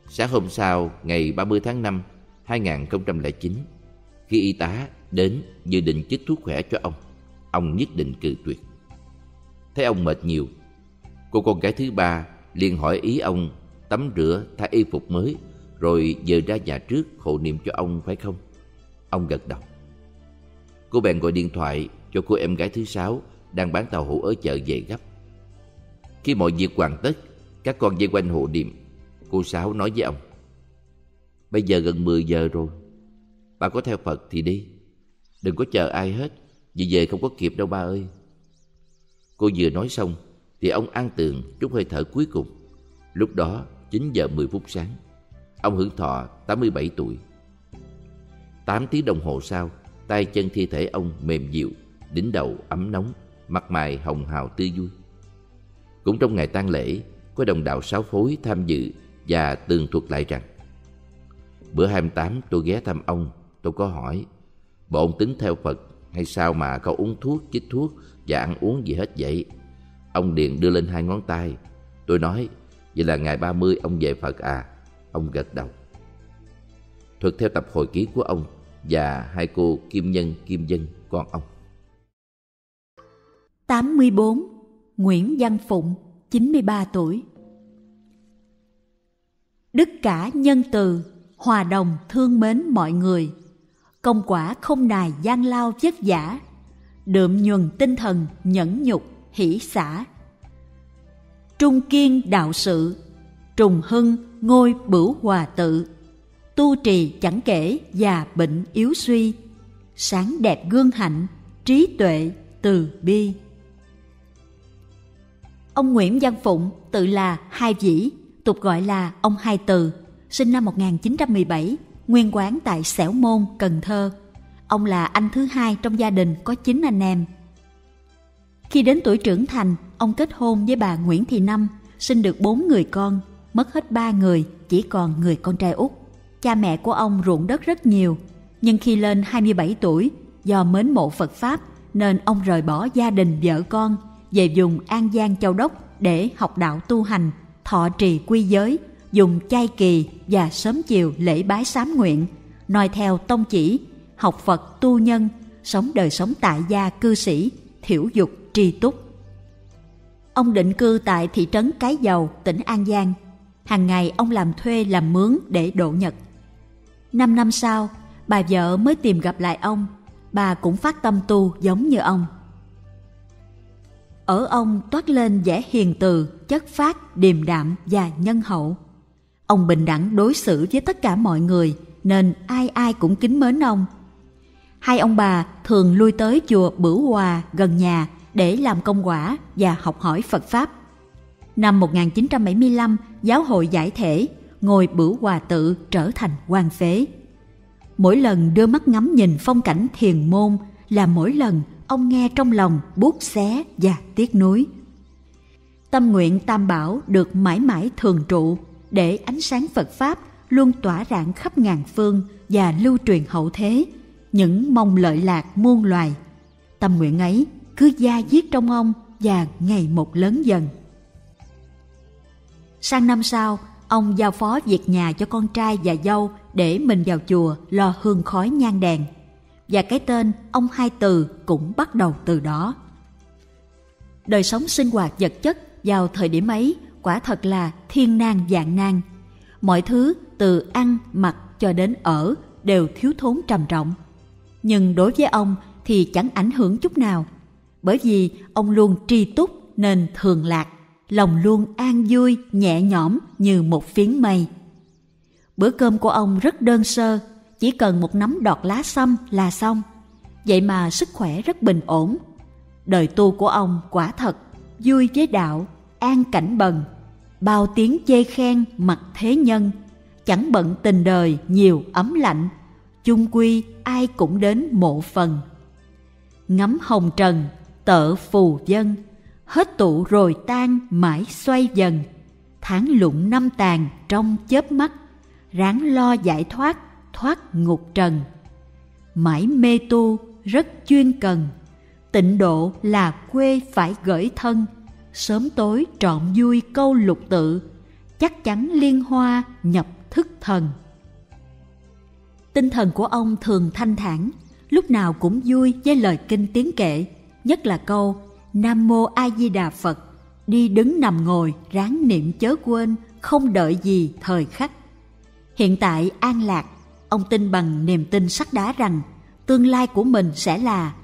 Sáng hôm sau, ngày 30 tháng 5, 2009, khi y tá đến dự định chích thuốc khỏe cho ông nhất định cự tuyệt. Thấy ông mệt nhiều, cô con gái thứ ba liền hỏi ý ông tắm rửa, thay y phục mới rồi dời ra nhà trước hộ niệm cho ông phải không? Ông gật đầu. Cô bèn gọi điện thoại cho cô em gái thứ sáu đang bán tàu hũ ở chợ về gấp. Khi mọi việc hoàn tất, các con vây quanh hộ niệm. Cô Sáu nói với ông: bây giờ gần 10 giờ rồi, ba có theo Phật thì đi, đừng có chờ ai hết, vì về không có kịp đâu ba ơi. Cô vừa nói xong thì ông an tường trút hơi thở cuối cùng. Lúc đó 9 giờ 10 phút sáng, ông hưởng thọ 87 tuổi. 8 tiếng đồng hồ sau, tay chân thi thể ông mềm dịu, đỉnh đầu ấm nóng, mặt mày hồng hào tươi vui. Cũng trong ngày tang lễ, có đồng đạo Sáu Phối tham dự và tường thuật lại rằng: bữa 28 tôi ghé thăm ông, tôi có hỏi: bộ ông tính theo Phật hay sao mà không uống thuốc, chích thuốc và ăn uống gì hết vậy? Ông liền đưa lên 2 ngón tay. Tôi nói: vậy là ngày 30 ông về Phật à? Ông gật đầu. Thuật theo tập hồi ký của ông và hai cô Kim Nhân, Kim Dân, con ông. 84. Nguyễn Văn Phụng, 93 tuổi. Đức cả nhân từ, hòa đồng thương mến mọi người, công quả không nài gian lao vất vả, đượm nhuần tinh thần nhẫn nhục hỷ xả. Trung kiên đạo sự, trùng hưng ngôi Bửu Hòa tự, tu trì chẳng kể già bệnh yếu suy, sáng đẹp gương hạnh, trí tuệ từ bi. Ông Nguyễn Văn Phụng tự là Hai Vĩ, tục gọi là ông Hai Từ, sinh năm 1917, nguyên quán tại Xẻo Môn, Cần Thơ. Ông là anh thứ hai trong gia đình có 9 anh em. Khi đến tuổi trưởng thành, ông kết hôn với bà Nguyễn Thị Năm, sinh được 4 người con, mất hết 3 người, chỉ còn người con trai út. Cha mẹ của ông ruộng đất rất nhiều, nhưng khi lên 27 tuổi, do mến mộ Phật Pháp nên ông rời bỏ gia đình vợ con, về vùng An Giang, Châu Đốc để học đạo tu hành, thọ trì quy giới, dùng chay kỳ và sớm chiều lễ bái sám nguyện, noi theo tông chỉ, học Phật tu nhân, sống đời sống tại gia cư sĩ, thiểu dục tri túc. Ông định cư tại thị trấn Cái Dầu, tỉnh An Giang. Hàng ngày ông làm thuê làm mướn để độ nhật. 5 năm sau, bà vợ mới tìm gặp lại ông. Bà cũng phát tâm tu giống như ông. Ở ông toát lên vẻ hiền từ, chất phác, điềm đạm và nhân hậu. Ông bình đẳng đối xử với tất cả mọi người nên ai ai cũng kính mến ông. Hai ông bà thường lui tới chùa Bửu Hòa gần nhà để làm công quả và học hỏi Phật Pháp. Năm 1975, giáo hội giải thể, ngôi Bửu Hòa tự trở thành hoang phế. Mỗi lần đưa mắt ngắm nhìn phong cảnh thiền môn là mỗi lần ông nghe trong lòng buốt xé và tiếc nuối. Tâm nguyện Tam Bảo được mãi mãi thường trụ, để ánh sáng Phật Pháp luôn tỏa rạng khắp ngàn phương và lưu truyền hậu thế những mong lợi lạc muôn loài. Tâm nguyện ấy cứ da diết trong ông và ngày một lớn dần. Sang năm sau, ông giao phó việc nhà cho con trai và dâu để mình vào chùa lo hương khói nhang đèn. Và cái tên ông Hai Từ cũng bắt đầu từ đó. Đời sống sinh hoạt vật chất vào thời điểm ấy quả thật là thiên nan vạn nan. Mọi thứ từ ăn, mặc cho đến ở đều thiếu thốn trầm trọng. Nhưng đối với ông thì chẳng ảnh hưởng chút nào, bởi vì ông luôn tri túc nên thường lạc, lòng luôn an vui, nhẹ nhõm như một phiến mây. Bữa cơm của ông rất đơn sơ, chỉ cần một nắm đọt lá sâm là xong. Vậy mà sức khỏe rất bình ổn. Đời tu của ông quả thật vui với đạo, an cảnh bần, bao tiếng chê khen mặt thế nhân, chẳng bận tình đời nhiều ấm lạnh, chung quy ai cũng đến mộ phần. Ngắm hồng trần, tợ phù dân, hết tụ rồi tan mãi xoay dần, tháng lụng năm tàn trong chớp mắt, ráng lo giải thoát, thoát ngục trần. Mãi mê tu rất chuyên cần, tịnh độ là quê phải gởi thân, sớm tối trọn vui câu lục tự, chắc chắn liên hoa nhập thức thần. Tinh thần của ông thường thanh thản, lúc nào cũng vui với lời kinh tiếng kệ, nhất là câu Nam Mô A Di Đà Phật, đi đứng nằm ngồi ráng niệm chớ quên, không đợi gì thời khắc. Hiện tại an lạc, ông tin bằng niềm tin sắt đá rằng tương lai của mình sẽ là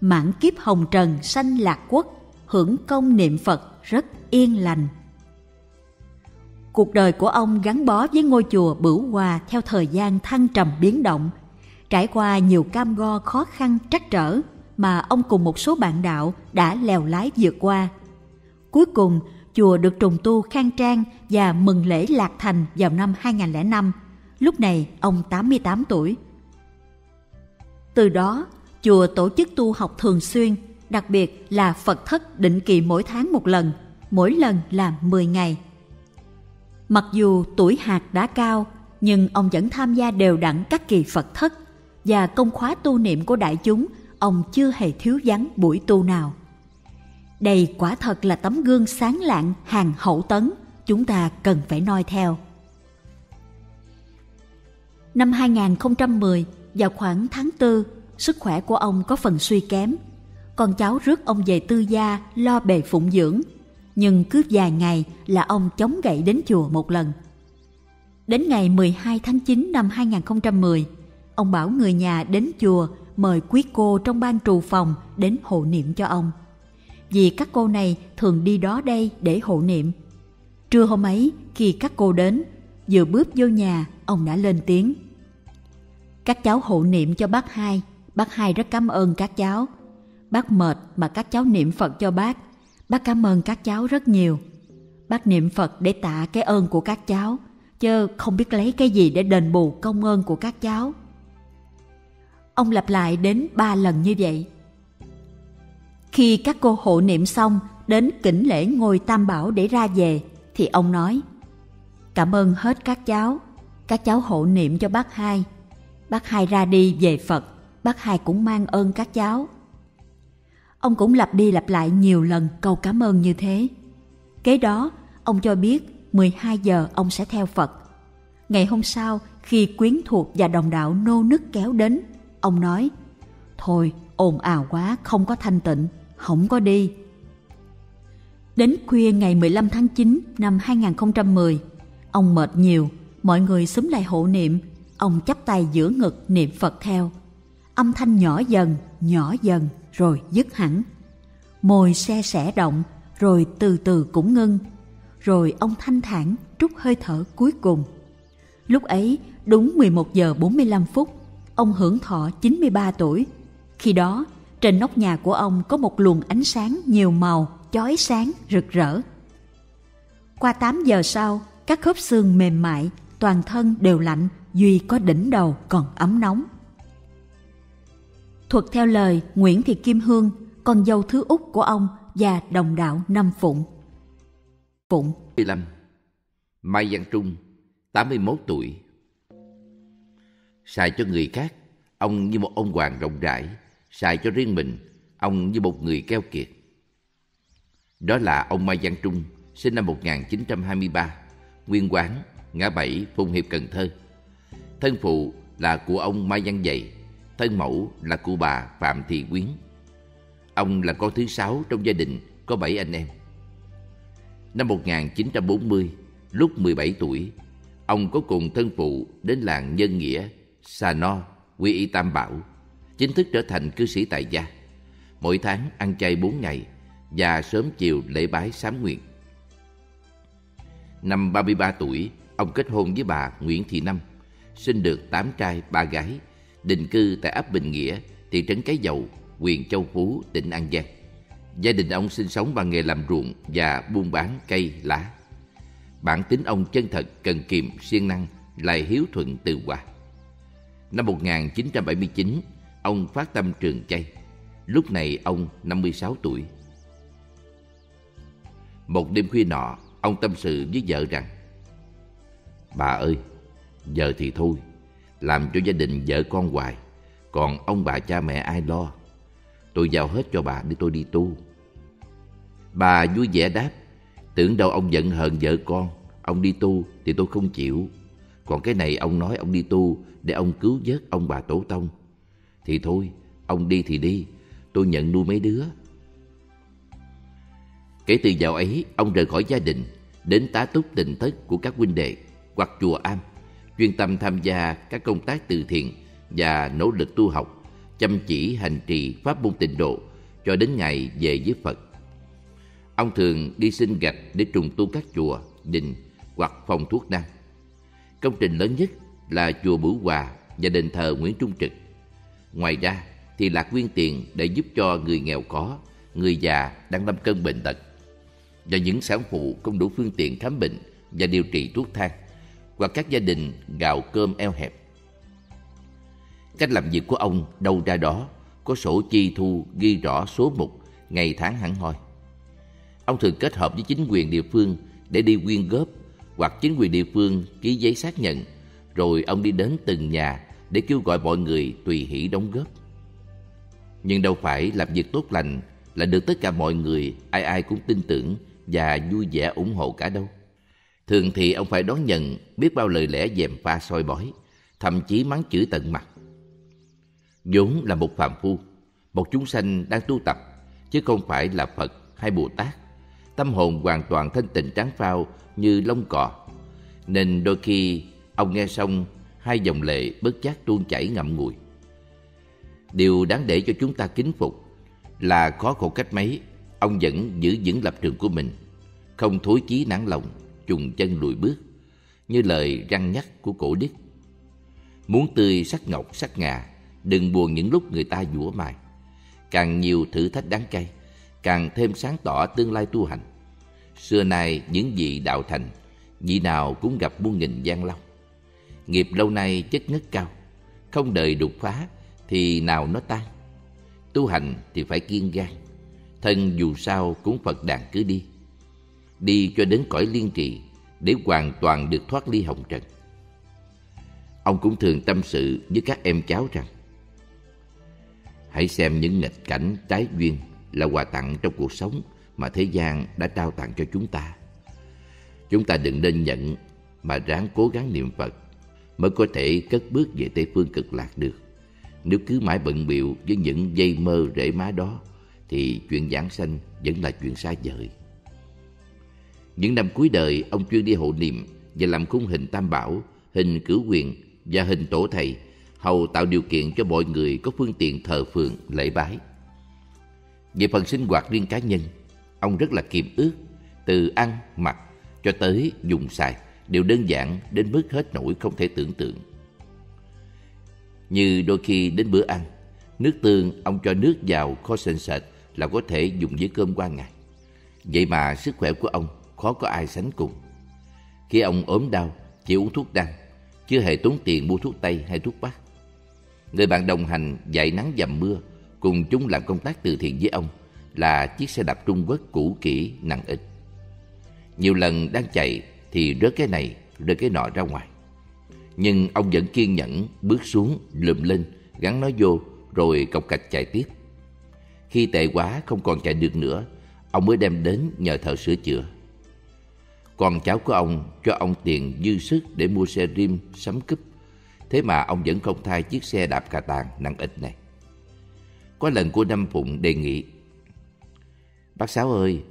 mãn kiếp hồng trần sanh lạc quốc, hưởng công niệm Phật rất yên lành. Cuộc đời của ông gắn bó với ngôi chùa Bửu Hòa theo thời gian thăng trầm biến động, trải qua nhiều cam go khó khăn trắc trở mà ông cùng một số bạn đạo đã lèo lái vượt qua. Cuối cùng, chùa được trùng tu khang trang và mừng lễ lạc thành vào năm 2005, lúc này ông 88 tuổi. Từ đó, chùa tổ chức tu học thường xuyên, đặc biệt là Phật thất định kỳ mỗi tháng một lần, mỗi lần là 10 ngày. Mặc dù tuổi hạt đã cao, nhưng ông vẫn tham gia đều đặn các kỳ Phật thất và công khóa tu niệm của đại chúng, ông chưa hề thiếu vắng buổi tu nào. Đây quả thật là tấm gương sáng lạng hàng hậu tấn, chúng ta cần phải noi theo. Năm 2010, vào khoảng tháng 4, sức khỏe của ông có phần suy kém. Con cháu rước ông về tư gia lo bề phụng dưỡng, nhưng cứ vài ngày là ông chống gậy đến chùa một lần. Đến ngày 12 tháng 9 năm 2010, ông bảo người nhà đến chùa mời quý cô trong ban trù phòng đến hộ niệm cho ông, vì các cô này thường đi đó đây để hộ niệm. Trưa hôm ấy, khi các cô đến, vừa bước vô nhà, ông đã lên tiếng: "Các cháu hộ niệm cho bác hai rất cảm ơn các cháu. Bác mệt mà các cháu niệm Phật cho bác cảm ơn các cháu rất nhiều. Bác niệm Phật để tạ cái ơn của các cháu, chứ không biết lấy cái gì để đền bù công ơn của các cháu." Ông lặp lại đến 3 lần như vậy. Khi các cô hộ niệm xong, đến kính lễ ngôi Tam Bảo để ra về, thì ông nói: "Cảm ơn hết các cháu hộ niệm cho bác hai. Bác hai ra đi về Phật, bác hai cũng mang ơn các cháu." Ông cũng lặp đi lặp lại nhiều lần câu cảm ơn như thế. Kế đó, ông cho biết 12 giờ ông sẽ theo Phật. Ngày hôm sau, khi quyến thuộc và đồng đạo nô nức kéo đến, ông nói: "Thôi, ồn ào quá, không có thanh tịnh, không có đi." Đến khuya ngày 15 tháng 9 năm 2010, ông mệt nhiều, mọi người xúm lại hộ niệm, ông chắp tay giữa ngực niệm Phật theo. Âm thanh nhỏ dần, rồi dứt hẳn. Môi se sẻ động, rồi từ từ cũng ngưng. Rồi ông thanh thản trút hơi thở cuối cùng. Lúc ấy, đúng 11 giờ 45 phút, ông hưởng thọ 93 tuổi. Khi đó, trên nóc nhà của ông có một luồng ánh sáng nhiều màu, chói sáng, rực rỡ. Qua 8 giờ sau, các khớp xương mềm mại, toàn thân đều lạnh, duy có đỉnh đầu còn ấm nóng. Thuật theo lời Nguyễn Thị Kim Hương, con dâu thứ út của ông và đồng đạo Năm Phụng. Phụng 15. Mai Văn Trung 81 tuổi. Xài cho người khác, ông như một ông hoàng rộng rãi. Xài cho riêng mình, ông như một người keo kiệt. Đó là ông Mai Văn Trung, sinh năm 1923, nguyên quán Ngã Bảy, Phùng Hiệp, Cần Thơ. Thân phụ là của ông Mai Văn Dậy, thân mẫu là của bà Phạm Thị Quyến. Ông là con thứ 6 trong gia đình có 7 anh em. Năm 1940, lúc 17 tuổi, ông có cùng thân phụ đến làng Nhân Nghĩa, Xà No, quy y Tam Bảo, chính thức trở thành cư sĩ tại gia. Mỗi tháng ăn chay 4 ngày và sớm chiều lễ bái sám nguyện. Năm 33 tuổi, ông kết hôn với bà Nguyễn Thị Năm, sinh được 8 trai 3 gái, định cư tại ấp Bình Nghĩa, thị trấn Cái Dầu, huyện Châu Phú, tỉnh An Giang. Gia đình ông sinh sống bằng nghề làm ruộng và buôn bán cây lá. Bản tính ông chân thật, cần kiệm, siêng năng, lại hiếu thuận từ hòa. Năm 1979, ông phát tâm trường chay. Lúc này ông 56 tuổi. Một đêm khuya nọ, ông tâm sự với vợ rằng: "Bà ơi, giờ thì thôi, làm cho gia đình vợ con hoài, còn ông bà cha mẹ ai lo. Tôi giao hết cho bà để tôi đi tu." Bà vui vẻ đáp, tưởng đâu ông giận hờn vợ con, ông đi tu thì tôi không chịu. Còn cái này ông nói ông đi tu để ông cứu vớt ông bà tổ tông. Thì thôi, ông đi thì đi, tôi nhận nuôi mấy đứa. Kể từ dạo ấy, ông rời khỏi gia đình, đến tá túc tỉnh thất của các huynh đệ hoặc chùa am, chuyên tâm tham gia các công tác từ thiện và nỗ lực tu học, chăm chỉ hành trì pháp môn tịnh độ cho đến ngày về với Phật. Ông thường đi xin gạch để trùng tu các chùa, đình hoặc phòng thuốc nam. Công trình lớn nhất là chùa Bửu Hòa và đền thờ Nguyễn Trung Trực. Ngoài ra thì lạc quyên tiền để giúp cho người nghèo khó, người già đang lâm cơn bệnh tật và những sản phụ không đủ phương tiện khám bệnh và điều trị thuốc thang, hoặc các gia đình gạo cơm eo hẹp. Cách làm việc của ông đâu ra đó, có sổ chi thu ghi rõ số mục, ngày tháng hẳn hoi. Ông thường kết hợp với chính quyền địa phương để đi quyên góp, hoặc chính quyền địa phương ký giấy xác nhận, rồi ông đi đến từng nhà để kêu gọi mọi người tùy hỷ đóng góp. Nhưng đâu phải làm việc tốt lành là được tất cả mọi người ai ai cũng tin tưởng và vui vẻ ủng hộ cả đâu. Thường thì ông phải đón nhận biết bao lời lẽ gièm pha soi bói, thậm chí mắng chửi tận mặt. Vốn là một phàm phu, một chúng sanh đang tu tập, chứ không phải là Phật hay Bồ Tát. Tâm hồn hoàn toàn thanh tịnh trắng phao như lông cò, nên đôi khi ông nghe xong hai dòng lệ bất giác tuôn chảy ngậm ngùi. Điều đáng để cho chúng ta kính phục là khó khổ cách mấy, ông vẫn giữ vững lập trường của mình, không thối chí nản lòng, chùng chân lùi bước, như lời răn nhắc của cổ đức. Muốn tươi sắc ngọc sắc ngà, đừng buồn những lúc người ta giũa mài. Càng nhiều thử thách đắng cay, càng thêm sáng tỏ tương lai tu hành. Xưa nay những vị đạo thành, vị nào cũng gặp muôn nghìn gian lao. Nghiệp lâu nay chất ngất cao, không đợi đột phá thì nào nó tan. Tu hành thì phải kiên gan, thân dù sao cũng Phật đàn cứ đi, đi cho đến cõi liên trì để hoàn toàn được thoát ly hồng trần. Ông cũng thường tâm sự với các em cháu rằng, hãy xem những nghịch cảnh trái duyên là quà tặng trong cuộc sống mà thế gian đã trao tặng cho chúng ta. Chúng ta đừng nên nhận mà ráng cố gắng niệm Phật mới có thể cất bước về Tây Phương Cực Lạc được. Nếu cứ mãi bận bịu với những dây mơ rễ má đó thì chuyện giảng sanh vẫn là chuyện xa vời. Những năm cuối đời, ông chuyên đi hộ niệm và làm khung hình Tam Bảo, hình Cửu Huyền và hình Tổ Thầy, hầu tạo điều kiện cho mọi người có phương tiện thờ phượng lễ bái. Về phần sinh hoạt riêng cá nhân, ông rất là kiệm ước, từ ăn, mặc cho tới dùng xài đều đơn giản đến mức hết nổi không thể tưởng tượng. Như đôi khi đến bữa ăn, nước tương ông cho nước vào kho sền sệt là có thể dùng với cơm qua ngày. Vậy mà sức khỏe của ông khó có ai sánh cùng. Khi ông ốm đau, chỉ uống thuốc đăng, chưa hề tốn tiền mua thuốc Tây hay thuốc Bắc. Người bạn đồng hành dạy nắng dầm mưa, cùng chúng làm công tác từ thiện với ông là chiếc xe đạp Trung Quốc cũ kỹ nặng ít. Nhiều lần đang chạy thì rớt cái này, rớt cái nọ ra ngoài. Nhưng ông vẫn kiên nhẫn bước xuống, lượm lên, gắn nó vô rồi cộc cạch chạy tiếp. Khi tệ quá không còn chạy được nữa, ông mới đem đến nhờ thợ sửa chữa. Con cháu của ông cho ông tiền dư sức để mua xe rim, sắm cúp, thế mà ông vẫn không thay chiếc xe đạp cà tàng nặng ịch này. Có lần cô Năm Phụng đề nghị, bác Sáu ơi,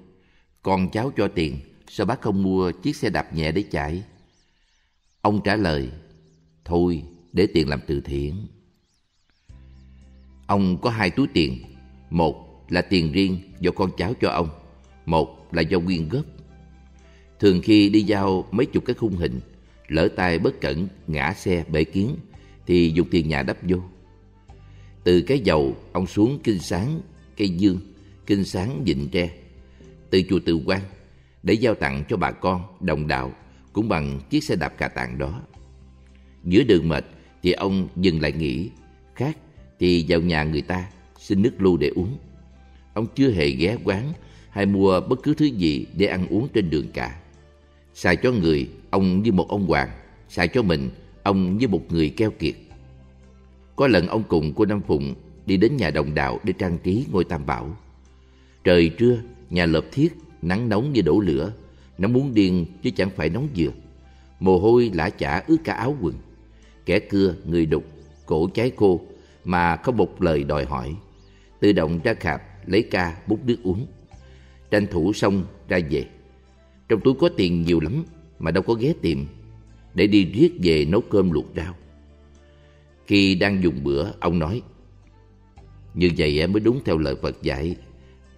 con cháu cho tiền, sao bác không mua chiếc xe đạp nhẹ để chạy? Ông trả lời, thôi để tiền làm từ thiện. Ông có hai túi tiền, một là tiền riêng do con cháu cho ông, một là do quyên góp. Thường khi đi giao mấy chục cái khung hình, lỡ tay bất cẩn ngã xe bể kiến thì dùng tiền nhà đắp vô. Từ Cái Dầu ông xuống Kinh Sáng, Cây Dương, Kinh Sáng, Vịnh Tre, từ chùa Từ Quang để giao tặng cho bà con đồng đạo cũng bằng chiếc xe đạp cà tàng đó. Giữa đường mệt thì ông dừng lại nghỉ, khát thì vào nhà người ta xin nước lu để uống. Ông chưa hề ghé quán hay mua bất cứ thứ gì để ăn uống trên đường cả. Xài cho người, ông như một ông hoàng, xài cho mình, ông như một người keo kiệt. Có lần ông cùng cô Năm Phụng đi đến nhà đồng đạo để trang trí ngôi Tam Bảo. Trời trưa, nhà lợp thiết, nắng nóng như đổ lửa. Nó muốn điên chứ chẳng phải nóng vừa. Mồ hôi lã chả ướt cả áo quần. Kẻ cưa, người đục, cổ cháy khô mà không một lời đòi hỏi. Tự động ra khạp, lấy ca, bút nước uống. Tranh thủ xong ra về. Trong túi có tiền nhiều lắm mà đâu có ghé tìm, để đi riết về nấu cơm luộc rau. Khi đang dùng bữa, ông nói: "Như vậy mới đúng theo lời Phật dạy.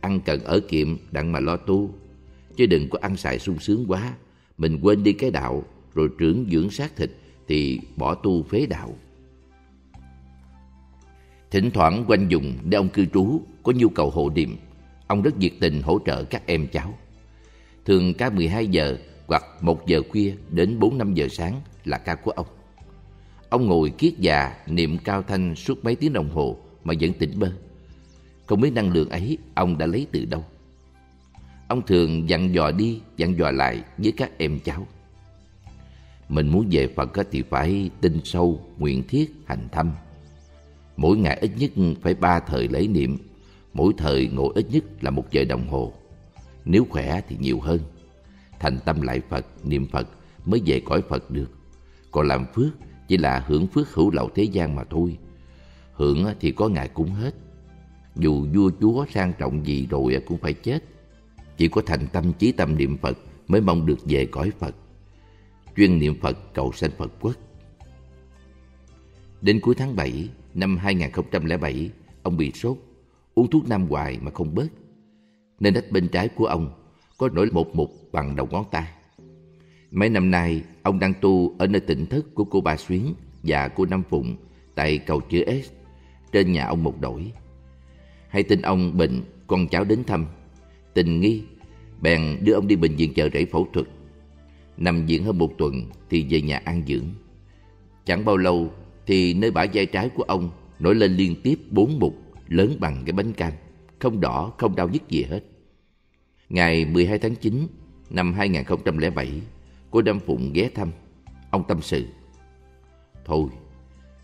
Ăn cần ở kiệm, đặng mà lo tu. Chứ đừng có ăn xài sung sướng quá, mình quên đi cái đạo, rồi trưởng dưỡng xác thịt thì bỏ tu phế đạo." Thỉnh thoảng quanh vùng để ông cư trú có nhu cầu hộ niệm, ông rất nhiệt tình hỗ trợ các em cháu. Thường ca 12 giờ hoặc 1 giờ khuya đến 4-5 giờ sáng là ca của ông. Ông ngồi kiết già niệm cao thanh suốt mấy tiếng đồng hồ mà vẫn tỉnh bơ. Không biết năng lượng ấy ông đã lấy từ đâu. Ông thường dặn dò đi, dặn dò lại với các em cháu: "Mình muốn về Phật thì phải tin sâu, nguyện thiết, hành thâm. Mỗi ngày ít nhất phải 3 thời lễ niệm, mỗi thời ngồi ít nhất là 1 giờ đồng hồ. Nếu khỏe thì nhiều hơn. Thành tâm lại Phật, niệm Phật mới về cõi Phật được. Còn làm phước chỉ là hưởng phước hữu lậu thế gian mà thôi. Hưởng thì có ngày cũng hết. Dù vua chúa sang trọng gì rồi cũng phải chết. Chỉ có thành tâm chí tâm niệm Phật mới mong được về cõi Phật. Chuyên niệm Phật cầu sanh Phật quốc." Đến cuối tháng 7 năm 2007, ông bị sốt, uống thuốc nam hoài mà không bớt, nên nách bên trái của ông có nổi một mụn bằng đầu ngón tay. Mấy năm nay, ông đang tu ở nơi tỉnh thất của cô Ba Xuyến và cô Năm Phụng tại cầu chữ S, trên nhà ông một đổi. Hay tin ông bệnh, con cháu đến thăm, tình nghi, bèn đưa ông đi bệnh viện Chợ Rẫy phẫu thuật. Nằm viện hơn 1 tuần thì về nhà an dưỡng. Chẳng bao lâu thì nơi bả vai trái của ông nổi lên liên tiếp 4 mụn lớn bằng cái bánh canh, không đỏ, không đau nhức gì hết. Ngày 12 tháng 9 năm 2007, cô Đâm Phụng ghé thăm, ông tâm sự: "Thôi,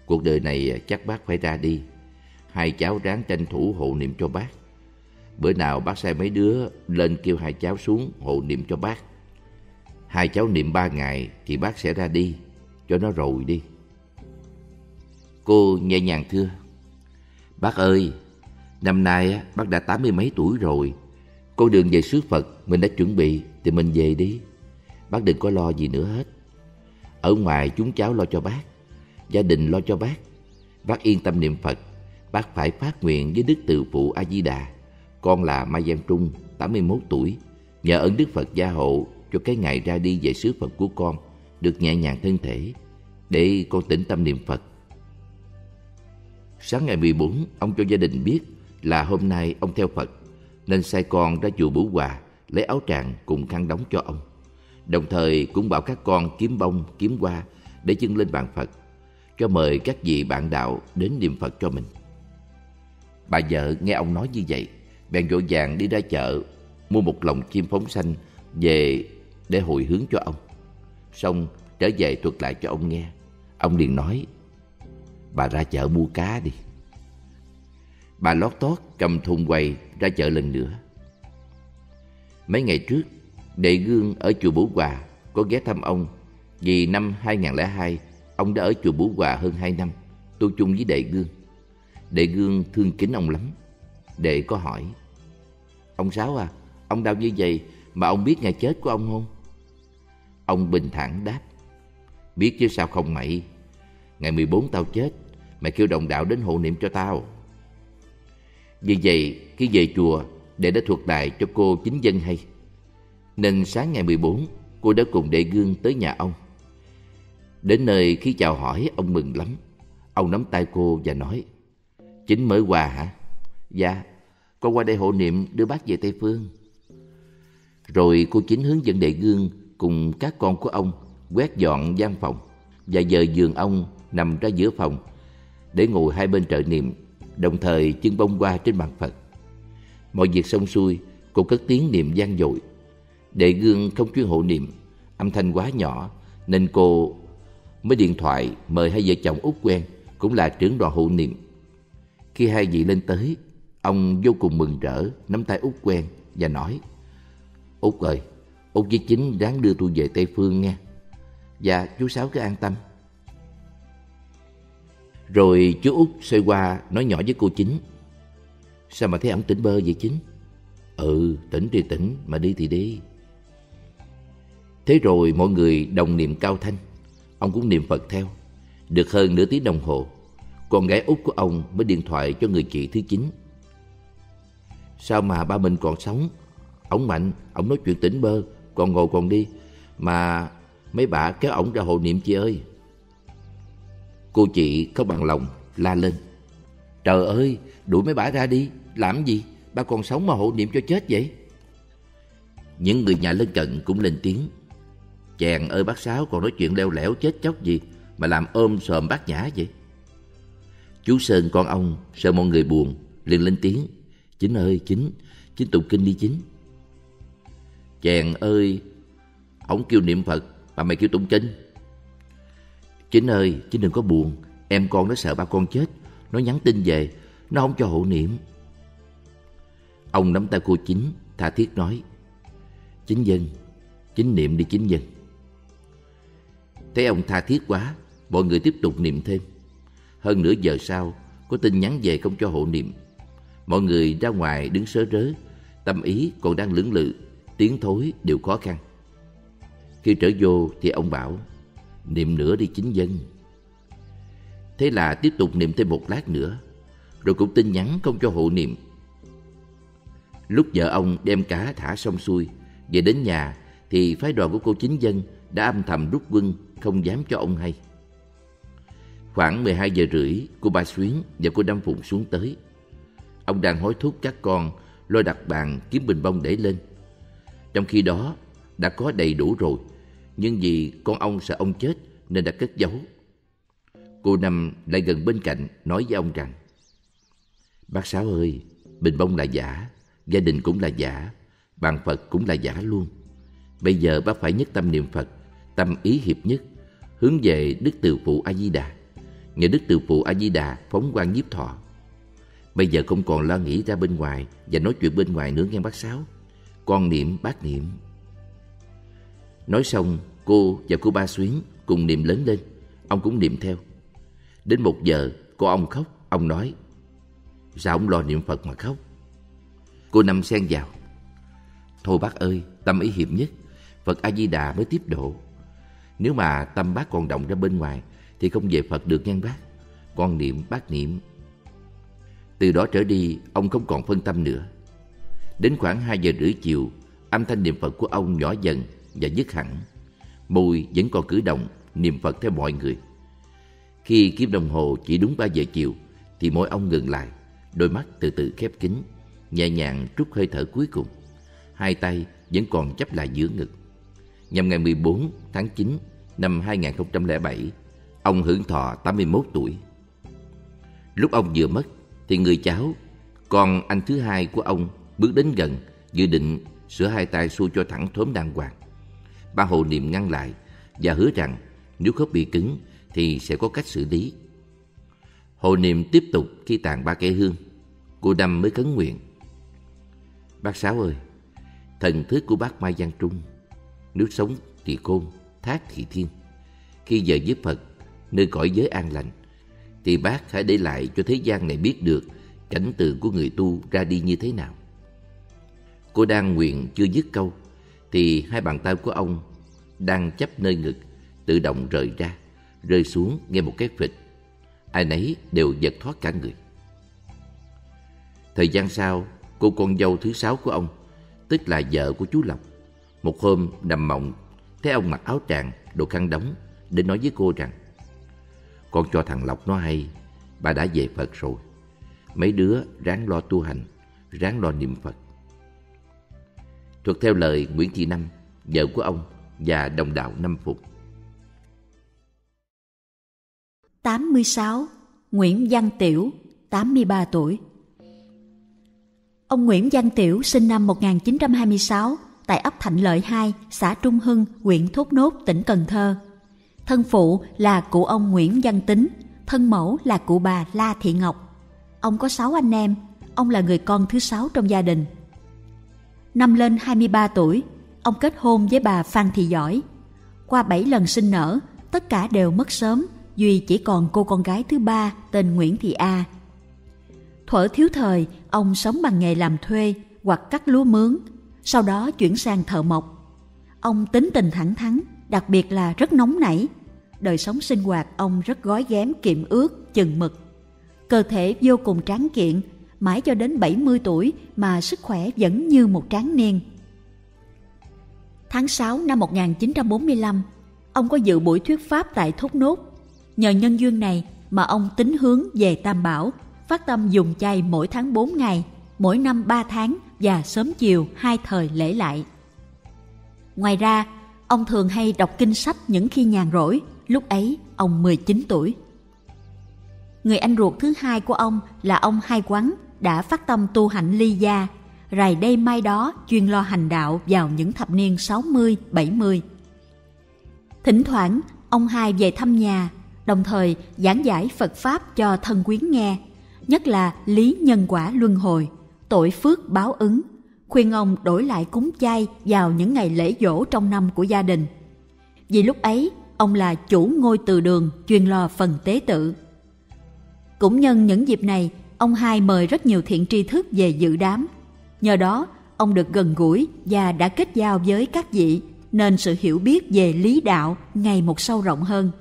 cuộc đời này chắc bác phải ra đi. Hai cháu ráng tranh thủ hộ niệm cho bác. Bữa nào bác sai mấy đứa lên kêu hai cháu xuống hộ niệm cho bác. Hai cháu niệm 3 ngày thì bác sẽ ra đi, cho nó rồi đi." Cô nhẹ nhàng thưa: "Bác ơi, năm nay bác đã 80 mấy tuổi rồi. Con đường về xứ Phật mình đã chuẩn bị thì mình về đi. Bác đừng có lo gì nữa hết. Ở ngoài chúng cháu lo cho bác, gia đình lo cho bác. Bác yên tâm niệm Phật. Bác phải phát nguyện với Đức Từ Phụ A Di Đà. Con là Mai Văn Trung, 81 tuổi, nhờ ơn Đức Phật gia hộ cho cái ngày ra đi về xứ Phật của con được nhẹ nhàng thân thể, để con tĩnh tâm niệm Phật." Sáng ngày 14, ông cho gia đình biết là hôm nay ông theo Phật, nên sai con ra chùa Bửu Hòa lấy áo tràng cùng khăn đóng cho ông. Đồng thời cũng bảo các con kiếm bông, kiếm hoa để dâng lên bàn Phật, cho mời các vị bạn đạo đến niệm Phật cho mình. Bà vợ nghe ông nói như vậy, bèn vội vàng đi ra chợ mua một lồng chim phóng sanh về để hồi hướng cho ông. Xong trở về thuật lại cho ông nghe. Ông liền nói: "Bà ra chợ mua cá đi." Bà lót tót cầm thùng quầy ra chợ lần nữa. Mấy ngày trước, đệ gương ở chùa Bửu Hòa có ghé thăm ông, vì năm 2002 ông đã ở chùa Bửu Hòa hơn 2 năm tu chung với đệ gương. Đệ gương thương kính ông lắm. Đệ có hỏi: "Ông Sáu à, ông đau như vậy mà ông biết ngày chết của ông không?" Ông bình thản đáp: "Biết chứ sao không mày. Ngày 14 tao chết, mày kêu đồng đạo đến hộ niệm cho tao." Vì vậy, khi về chùa, đệ đã thuật lại cho cô chính dân hay. Nên sáng ngày 14, cô đã cùng đệ gương tới nhà ông. Đến nơi, khi chào hỏi, ông mừng lắm. Ông nắm tay cô và nói: "Chính mới qua hả?" "Dạ, con qua đây hộ niệm đưa bác về Tây Phương." Rồi cô chính hướng dẫn đệ gương cùng các con của ông quét dọn gian phòng và dời giường ông nằm ra giữa phòng để ngồi hai bên trợ niệm, đồng thời chưng bông hoa trên bàn Phật. Mọi việc xong xuôi, cô cất tiếng niệm vang dội. Đệ gương không chuyên hộ niệm, âm thanh quá nhỏ, nên cô mới điện thoại mời hai vợ chồng Út quen cũng là trưởng đoàn hộ niệm. Khi hai vị lên tới, Ông vô cùng mừng rỡ, nắm tay Út quen và nói: Út ơi, Út với Chính ráng đưa tôi về Tây Phương nghe. Và chú Sáu cứ an tâm. Rồi chú Út xoay qua nói nhỏ với cô Chính: Sao mà thấy ổng tỉnh bơ vậy Chính? Ừ, tỉnh thì tỉnh, mà đi thì đi. Thế rồi mọi người đồng niệm cao thanh. Ông cũng niệm Phật theo. Được hơn nửa tiếng đồng hồ, con gái út của ông mới điện thoại cho người chị thứ Chính: Sao mà ba mình còn sống? Ổng mạnh, ổng nói chuyện tỉnh bơ, còn ngồi còn đi. Mà mấy bà kéo ổng ra hộ niệm chị ơi. Cô chị không bằng lòng, la lên: Trời ơi, đuổi mấy bà ra đi, làm gì? Ba còn sống mà hộ niệm cho chết vậy? Những người nhà lân cận cũng lên tiếng: Chàng ơi, bác Sáu còn nói chuyện leo lẻo chết chóc gì mà làm ôm sòm bát nhã vậy? Chú Sơn con ông sợ mọi người buồn, liền lên tiếng: Chính ơi, Chính tụng kinh đi Chính. Chàng ơi, ổng kêu niệm Phật mà mày kêu tụng kinh. Chính ơi, Chính đừng có buồn, em con nó sợ ba con chết, nó nhắn tin về, nó không cho hộ niệm. Ông nắm tay cô Chính tha thiết nói: Chính dân, Chính niệm đi Chính dân. Thấy ông tha thiết quá, mọi người tiếp tục niệm thêm. Hơn nửa giờ sau, có tin nhắn về không cho hộ niệm. Mọi người ra ngoài đứng sớ rớ, tâm ý còn đang lưỡng lự, tiến thối đều khó khăn. Khi trở vô thì ông bảo: Niệm nữa đi Chính dân. Thế là tiếp tục niệm thêm một lát nữa, rồi cũng tin nhắn không cho hộ niệm. Lúc vợ ông đem cá thả xong xuôi, về đến nhà thì phái đoàn của cô Chính dân đã âm thầm rút quân, không dám cho ông hay. Khoảng 12 giờ rưỡi, cô Ba Xuyến và cô Năm Phụng xuống tới. Ông đang hối thúc các con lôi đặt bàn kiếm bình bông để lên. Trong khi đó đã có đầy đủ rồi, nhưng vì con ông sợ ông chết nên đã cất giấu. Cô Năm lại gần bên cạnh nói với ông rằng: Bác Sáu ơi, bình bông là giả, gia đình cũng là giả, bàn Phật cũng là giả luôn. Bây giờ bác phải nhất tâm niệm Phật, tâm ý hiệp nhất, hướng về Đức Từ Phụ A Di Đà, nhờ Đức Từ Phụ A Di Đà phóng quang nhiếp thọ. Bây giờ không còn lo nghĩ ra bên ngoài và nói chuyện bên ngoài nữa nghe bác Sáu. Con niệm, bác niệm. Nói xong, cô và cô Ba Xuyến cùng niệm lớn lên, ông cũng niệm theo. Đến 1 giờ, cô ông khóc. Ông nói: Sao ông lo niệm Phật mà khóc? Cô Năm xen vào: Thôi bác ơi, tâm ý hiệp nhất, Phật A Di Đà mới tiếp độ. Nếu mà tâm bác còn động ra bên ngoài thì không về Phật được ngang bác. Con niệm, bác niệm. Từ đó trở đi, ông không còn phân tâm nữa. Đến khoảng 2 giờ rưỡi chiều, âm thanh niệm Phật của ông nhỏ dần và dứt hẳn. Môi vẫn còn cử động niệm Phật theo mọi người. Khi kim đồng hồ chỉ đúng 3 giờ chiều thì môi ông ngừng lại, đôi mắt từ từ khép kín, nhẹ nhàng trút hơi thở cuối cùng. Hai tay vẫn còn chắp lại giữa ngực. Nhằm ngày 14 tháng 9 năm 2007, ông hưởng thọ 81 tuổi. Lúc ông vừa mất thì người cháu, con anh thứ hai của ông, bước đến gần, dự định sửa hai tay xu cho thẳng thớm đàng hoàng. Ba hộ niệm ngăn lại và hứa rằng nếu khớp bị cứng thì sẽ có cách xử lý. Hộ niệm tiếp tục khi tàn 3 cây hương, cô Năm mới khấn nguyện: Bác Sáu ơi, thần thức của bác Mai Văn Trung, nếu sống thì khôn, thác thì thiên. Khi giờ giúp Phật nơi cõi giới an lành thì bác hãy để lại cho thế gian này biết được cảnh tượng của người tu ra đi như thế nào. Cô đang nguyện chưa dứt câu thì hai bàn tay của ông đang chắp nơi ngực tự động rời ra, rơi xuống nghe một cái phịch. Ai nấy đều giật thoát cả người. Thời gian sau, cô con dâu thứ 6 của ông, tức là vợ của chú Lộc, một hôm nằm mộng thấy ông mặc áo tràng, đồ khăn đóng, đến nói với cô rằng: Con cho thằng Lộc nó hay, bà đã về Phật rồi. Mấy đứa ráng lo tu hành, ráng lo niệm Phật. Thuật theo lời Nguyễn Thị Năm, vợ của ông và đồng đạo Năm Phục. 86. Nguyễn Văn Tiểu, 83 tuổi. Ông Nguyễn Văn Tiểu sinh năm 1926 tại ấp Thạnh Lợi 2, xã Trung Hưng, huyện Thốt Nốt, tỉnh Cần Thơ. Thân phụ là cụ ông Nguyễn Văn Tính, thân mẫu là cụ bà La Thị Ngọc. Ông có 6 anh em, ông là người con thứ 6 trong gia đình. Năm lên 23 tuổi, ông kết hôn với bà Phan Thị Giỏi. Qua 7 lần sinh nở, tất cả đều mất sớm, duy chỉ còn cô con gái thứ 3 tên Nguyễn Thị A. Thuở thiếu thời, ông sống bằng nghề làm thuê hoặc cắt lúa mướn, sau đó chuyển sang thợ mộc. Ông tính tình thẳng thắn, đặc biệt là rất nóng nảy. Đời sống sinh hoạt ông rất gói ghém, kiệm ước, chừng mực. Cơ thể vô cùng tráng kiện, mãi cho đến 70 tuổi mà sức khỏe vẫn như một tráng niên. Tháng 6 năm 1945, ông có dự buổi thuyết pháp tại Thốt Nốt. Nhờ nhân duyên này mà ông tín hướng về Tam Bảo, phát tâm dùng chay mỗi tháng 4 ngày, mỗi năm 3 tháng và sớm chiều 2 thời lễ lại. Ngoài ra, ông thường hay đọc kinh sách những khi nhàn rỗi, lúc ấy ông 19 tuổi. Người anh ruột thứ 2 của ông là ông Hai Quán đã phát tâm tu hạnh ly gia, rày đây mai đó chuyên lo hành đạo vào những thập niên 60, 70. Thỉnh thoảng, ông Hai về thăm nhà, đồng thời giảng giải Phật Pháp cho thân quyến nghe, nhất là lý nhân quả luân hồi, tội phước báo ứng, khuyên ông đổi lại cúng chay vào những ngày lễ dỗ trong năm của gia đình. Vì lúc ấy, ông là chủ ngôi từ đường chuyên lo phần tế tự. Cũng nhân những dịp này, ông Hai mời rất nhiều thiện tri thức về dự đám. Nhờ đó, ông được gần gũi và đã kết giao với các vị, nên sự hiểu biết về lý đạo ngày một sâu rộng hơn.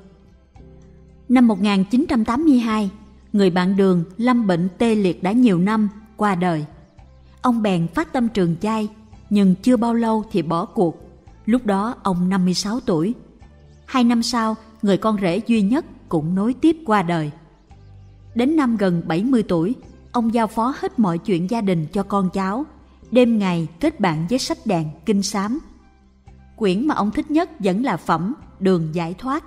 Năm 1982, người bạn đường lâm bệnh tê liệt đã nhiều năm, qua đời. Ông bèn phát tâm trường chay, nhưng chưa bao lâu thì bỏ cuộc. Lúc đó ông 56 tuổi. 2 năm sau, người con rể duy nhất cũng nối tiếp qua đời. Đến năm gần 70 tuổi, ông giao phó hết mọi chuyện gia đình cho con cháu, đêm ngày kết bạn với sách đàn, kinh sám. Quyển mà ông thích nhất vẫn là phẩm Đường Giải Thoát.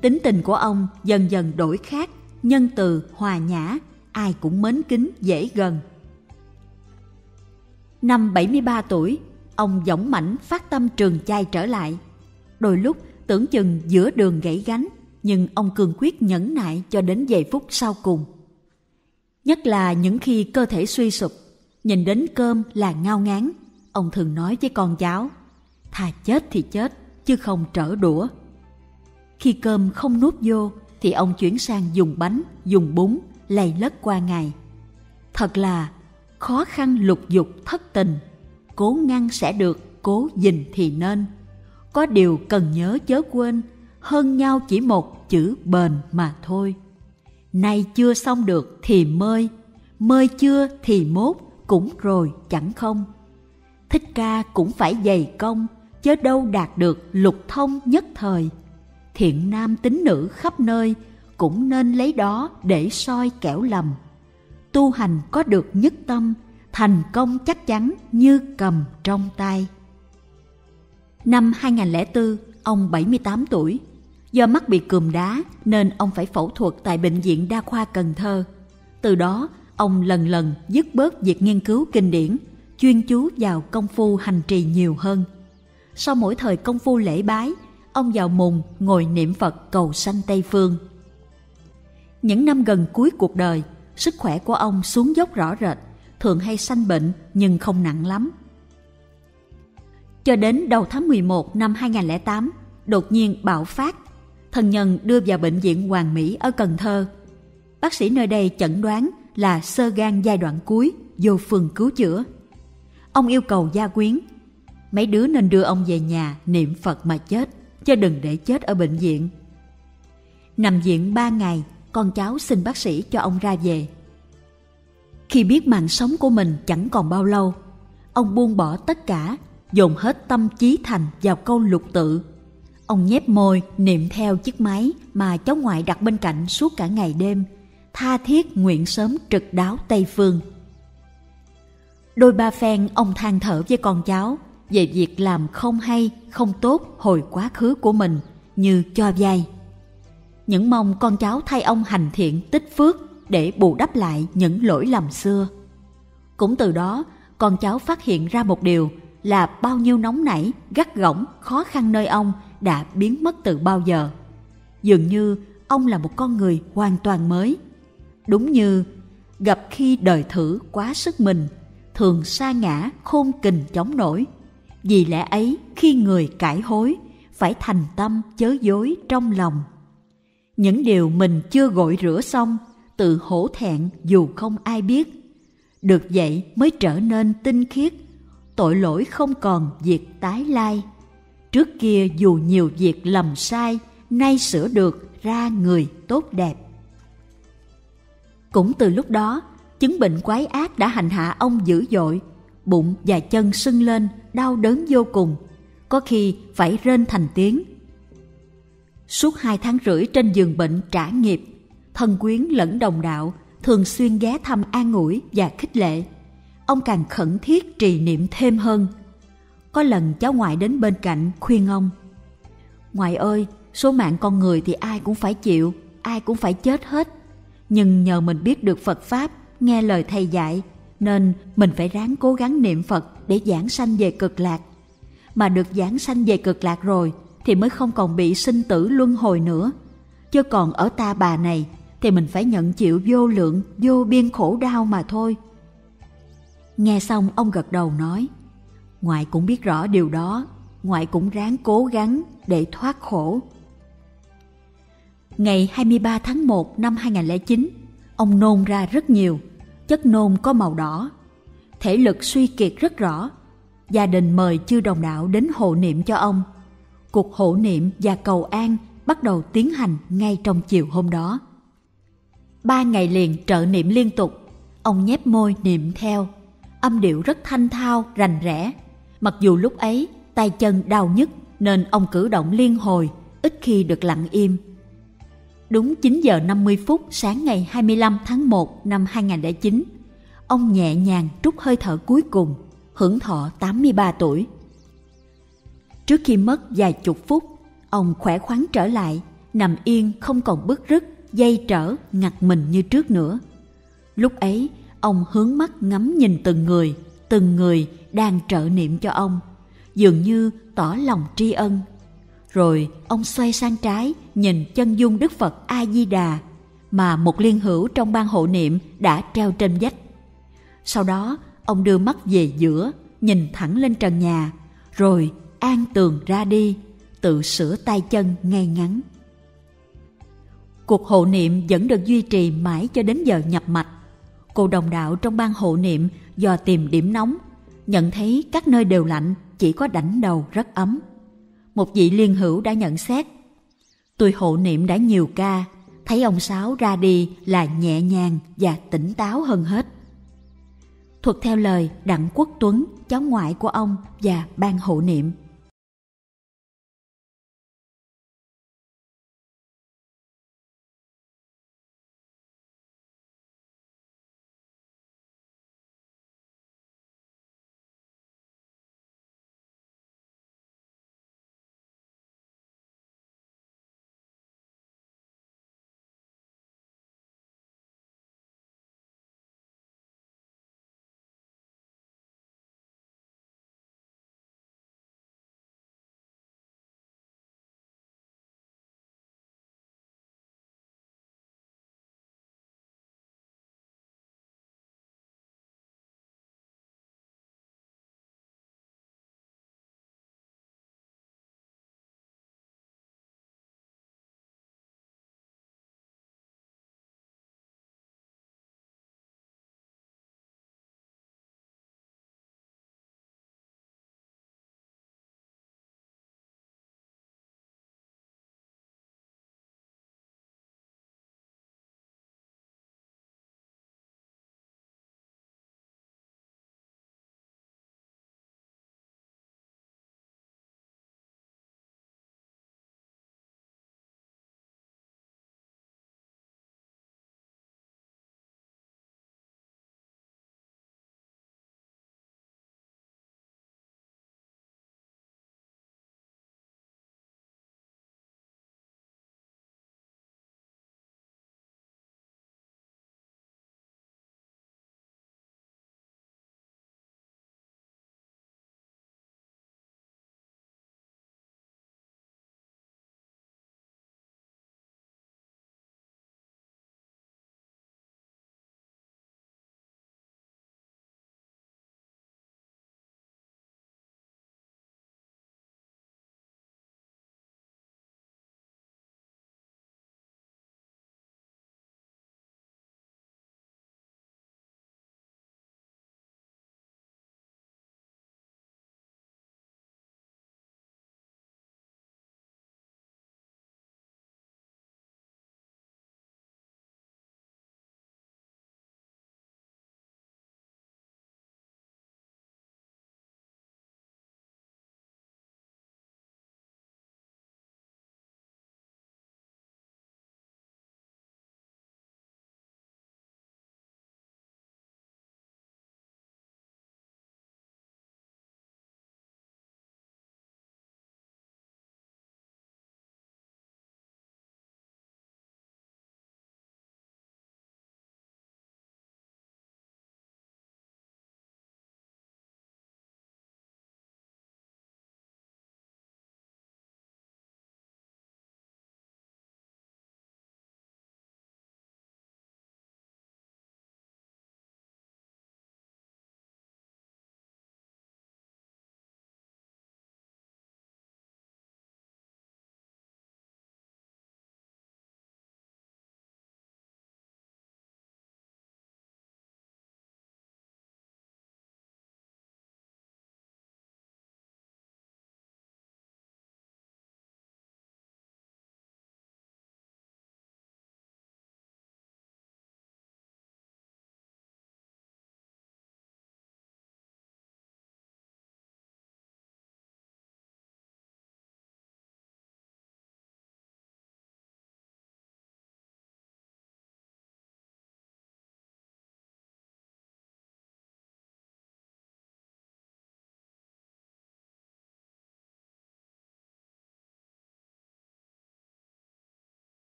Tính tình của ông dần dần đổi khác, nhân từ, hòa nhã, ai cũng mến kính, dễ gần. Năm 73 tuổi, ông dõng mãnh phát tâm trường chay trở lại. Đôi lúc tưởng chừng giữa đường gãy gánh, nhưng ông cương quyết nhẫn nại cho đến giây phút sau cùng. Nhất là những khi cơ thể suy sụp, nhìn đến cơm là ngao ngán, ông thường nói với con cháu, thà chết thì chết, chứ không trở đũa. Khi cơm không nuốt vô, thì ông chuyển sang dùng bánh, dùng bún, lầy lất qua ngày. Thật là khó khăn lục dục thất tình, cố ngăn sẽ được, cố gìn thì nên. Có điều cần nhớ chớ quên, hơn nhau chỉ một chữ bền mà thôi. Nay chưa xong được thì mơi, mơi chưa thì mốt, cũng rồi chẳng không. Thích Ca cũng phải dày công, chớ đâu đạt được lục thông nhất thời. Thiện nam tín nữ khắp nơi, cũng nên lấy đó để soi kẻo lầm. Tu hành có được nhất tâm, thành công chắc chắn như cầm trong tay. Năm 2004, ông 78 tuổi. Do mắt bị cườm đá nên ông phải phẫu thuật tại Bệnh viện Đa khoa Cần Thơ. Từ đó, ông lần lần dứt bớt việc nghiên cứu kinh điển, chuyên chú vào công phu hành trì nhiều hơn. Sau mỗi thời công phu lễ bái, ông vào mùng ngồi niệm Phật cầu sanh Tây Phương. Những năm gần cuối cuộc đời, sức khỏe của ông xuống dốc rõ rệt, thường hay sanh bệnh nhưng không nặng lắm. Cho đến đầu tháng 11 năm 2008, đột nhiên bạo phát, thân nhân đưa vào Bệnh viện Hoàng Mỹ ở Cần Thơ. Bác sĩ nơi đây chẩn đoán là xơ gan giai đoạn cuối, vô phương cứu chữa. Ông yêu cầu gia quyến, mấy đứa nên đưa ông về nhà niệm Phật mà chết, chứ đừng để chết ở bệnh viện. Nằm viện 3 ngày, con cháu xin bác sĩ cho ông ra về. Khi biết mạng sống của mình chẳng còn bao lâu, ông buông bỏ tất cả, dồn hết tâm chí thành vào câu lục tự. Ông nhép môi niệm theo chiếc máy mà cháu ngoại đặt bên cạnh suốt cả ngày đêm, tha thiết nguyện sớm trực đáo Tây Phương. Đôi ba phen ông than thở với con cháu về việc làm không hay, không tốt hồi quá khứ của mình như cho vay. Những mong con cháu thay ông hành thiện tích phước để bù đắp lại những lỗi lầm xưa. Cũng từ đó, con cháu phát hiện ra một điều là bao nhiêu nóng nảy, gắt gỏng, khó khăn nơi ông đã biến mất từ bao giờ. Dường như ông là một con người hoàn toàn mới. Đúng như gặp khi đời thử quá sức mình, thường sa ngã khôn kình chống nổi. Vì lẽ ấy khi người cải hối, phải thành tâm chớ dối trong lòng. Những điều mình chưa gội rửa xong, tự hổ thẹn dù không ai biết. Được vậy mới trở nên tinh khiết, tội lỗi không còn việc tái lai. Trước kia dù nhiều việc lầm sai, nay sửa được ra người tốt đẹp. Cũng từ lúc đó, chứng bệnh quái ác đã hành hạ ông dữ dội, bụng và chân sưng lên, đau đớn vô cùng, có khi phải rên thành tiếng. Suốt 2 tháng rưỡi trên giường bệnh trả nghiệp, thân quyến lẫn đồng đạo thường xuyên ghé thăm an ủi và khích lệ. Ông càng khẩn thiết trì niệm thêm hơn. Có lần cháu ngoại đến bên cạnh khuyên ông: "Ngoại ơi, số mạng con người thì ai cũng phải chịu, ai cũng phải chết hết. Nhưng nhờ mình biết được Phật Pháp, nghe lời Thầy dạy, nên mình phải ráng cố gắng niệm Phật để vãng sanh về cực lạc. Mà được vãng sanh về cực lạc rồi thì mới không còn bị sinh tử luân hồi nữa. Chứ còn ở ta bà này thì mình phải nhận chịu vô lượng, vô biên khổ đau mà thôi." Nghe xong ông gật đầu nói: "Ngoại cũng biết rõ điều đó, ngoại cũng ráng cố gắng để thoát khổ." Ngày 23 tháng 1 năm 2009, ông nôn ra rất nhiều, chất nôn có màu đỏ, thể lực suy kiệt rất rõ. Gia đình mời chư đồng đạo đến hộ niệm cho ông. Cuộc hộ niệm và cầu an bắt đầu tiến hành ngay trong chiều hôm đó. 3 ngày liền trợ niệm liên tục, ông nhép môi niệm theo, âm điệu rất thanh thao, rành rẽ. Mặc dù lúc ấy tay chân đau nhức nên ông cử động liên hồi, ít khi được lặng im. Đúng 9 giờ 50 phút sáng ngày 25 tháng 1 năm 2009, ông nhẹ nhàng trút hơi thở cuối cùng, hưởng thọ 83 tuổi. Trước khi mất vài chục phút, ông khỏe khoắn trở lại, nằm yên không còn bứt rứt, dây trở, ngặt mình như trước nữa. Lúc ấy, ông hướng mắt ngắm nhìn từng người đang trợ niệm cho ông, dường như tỏ lòng tri ân. Rồi ông xoay sang trái, nhìn chân dung Đức Phật A Di Đà mà một liên hữu trong ban hộ niệm đã treo trên vách. Sau đó, ông đưa mắt về giữa, nhìn thẳng lên trần nhà, rồi an tường ra đi, tự sửa tay chân ngay ngắn. Cuộc hộ niệm vẫn được duy trì mãi cho đến giờ nhập mạch. Cô đồng đạo trong ban hộ niệm dò tìm điểm nóng, nhận thấy các nơi đều lạnh, chỉ có đảnh đầu rất ấm. Một vị liên hữu đã nhận xét: "Tôi hộ niệm đã nhiều ca, thấy ông Sáu ra đi là nhẹ nhàng và tỉnh táo hơn hết." Thuật theo lời Đặng Quốc Tuấn, cháu ngoại của ông và ban hộ niệm.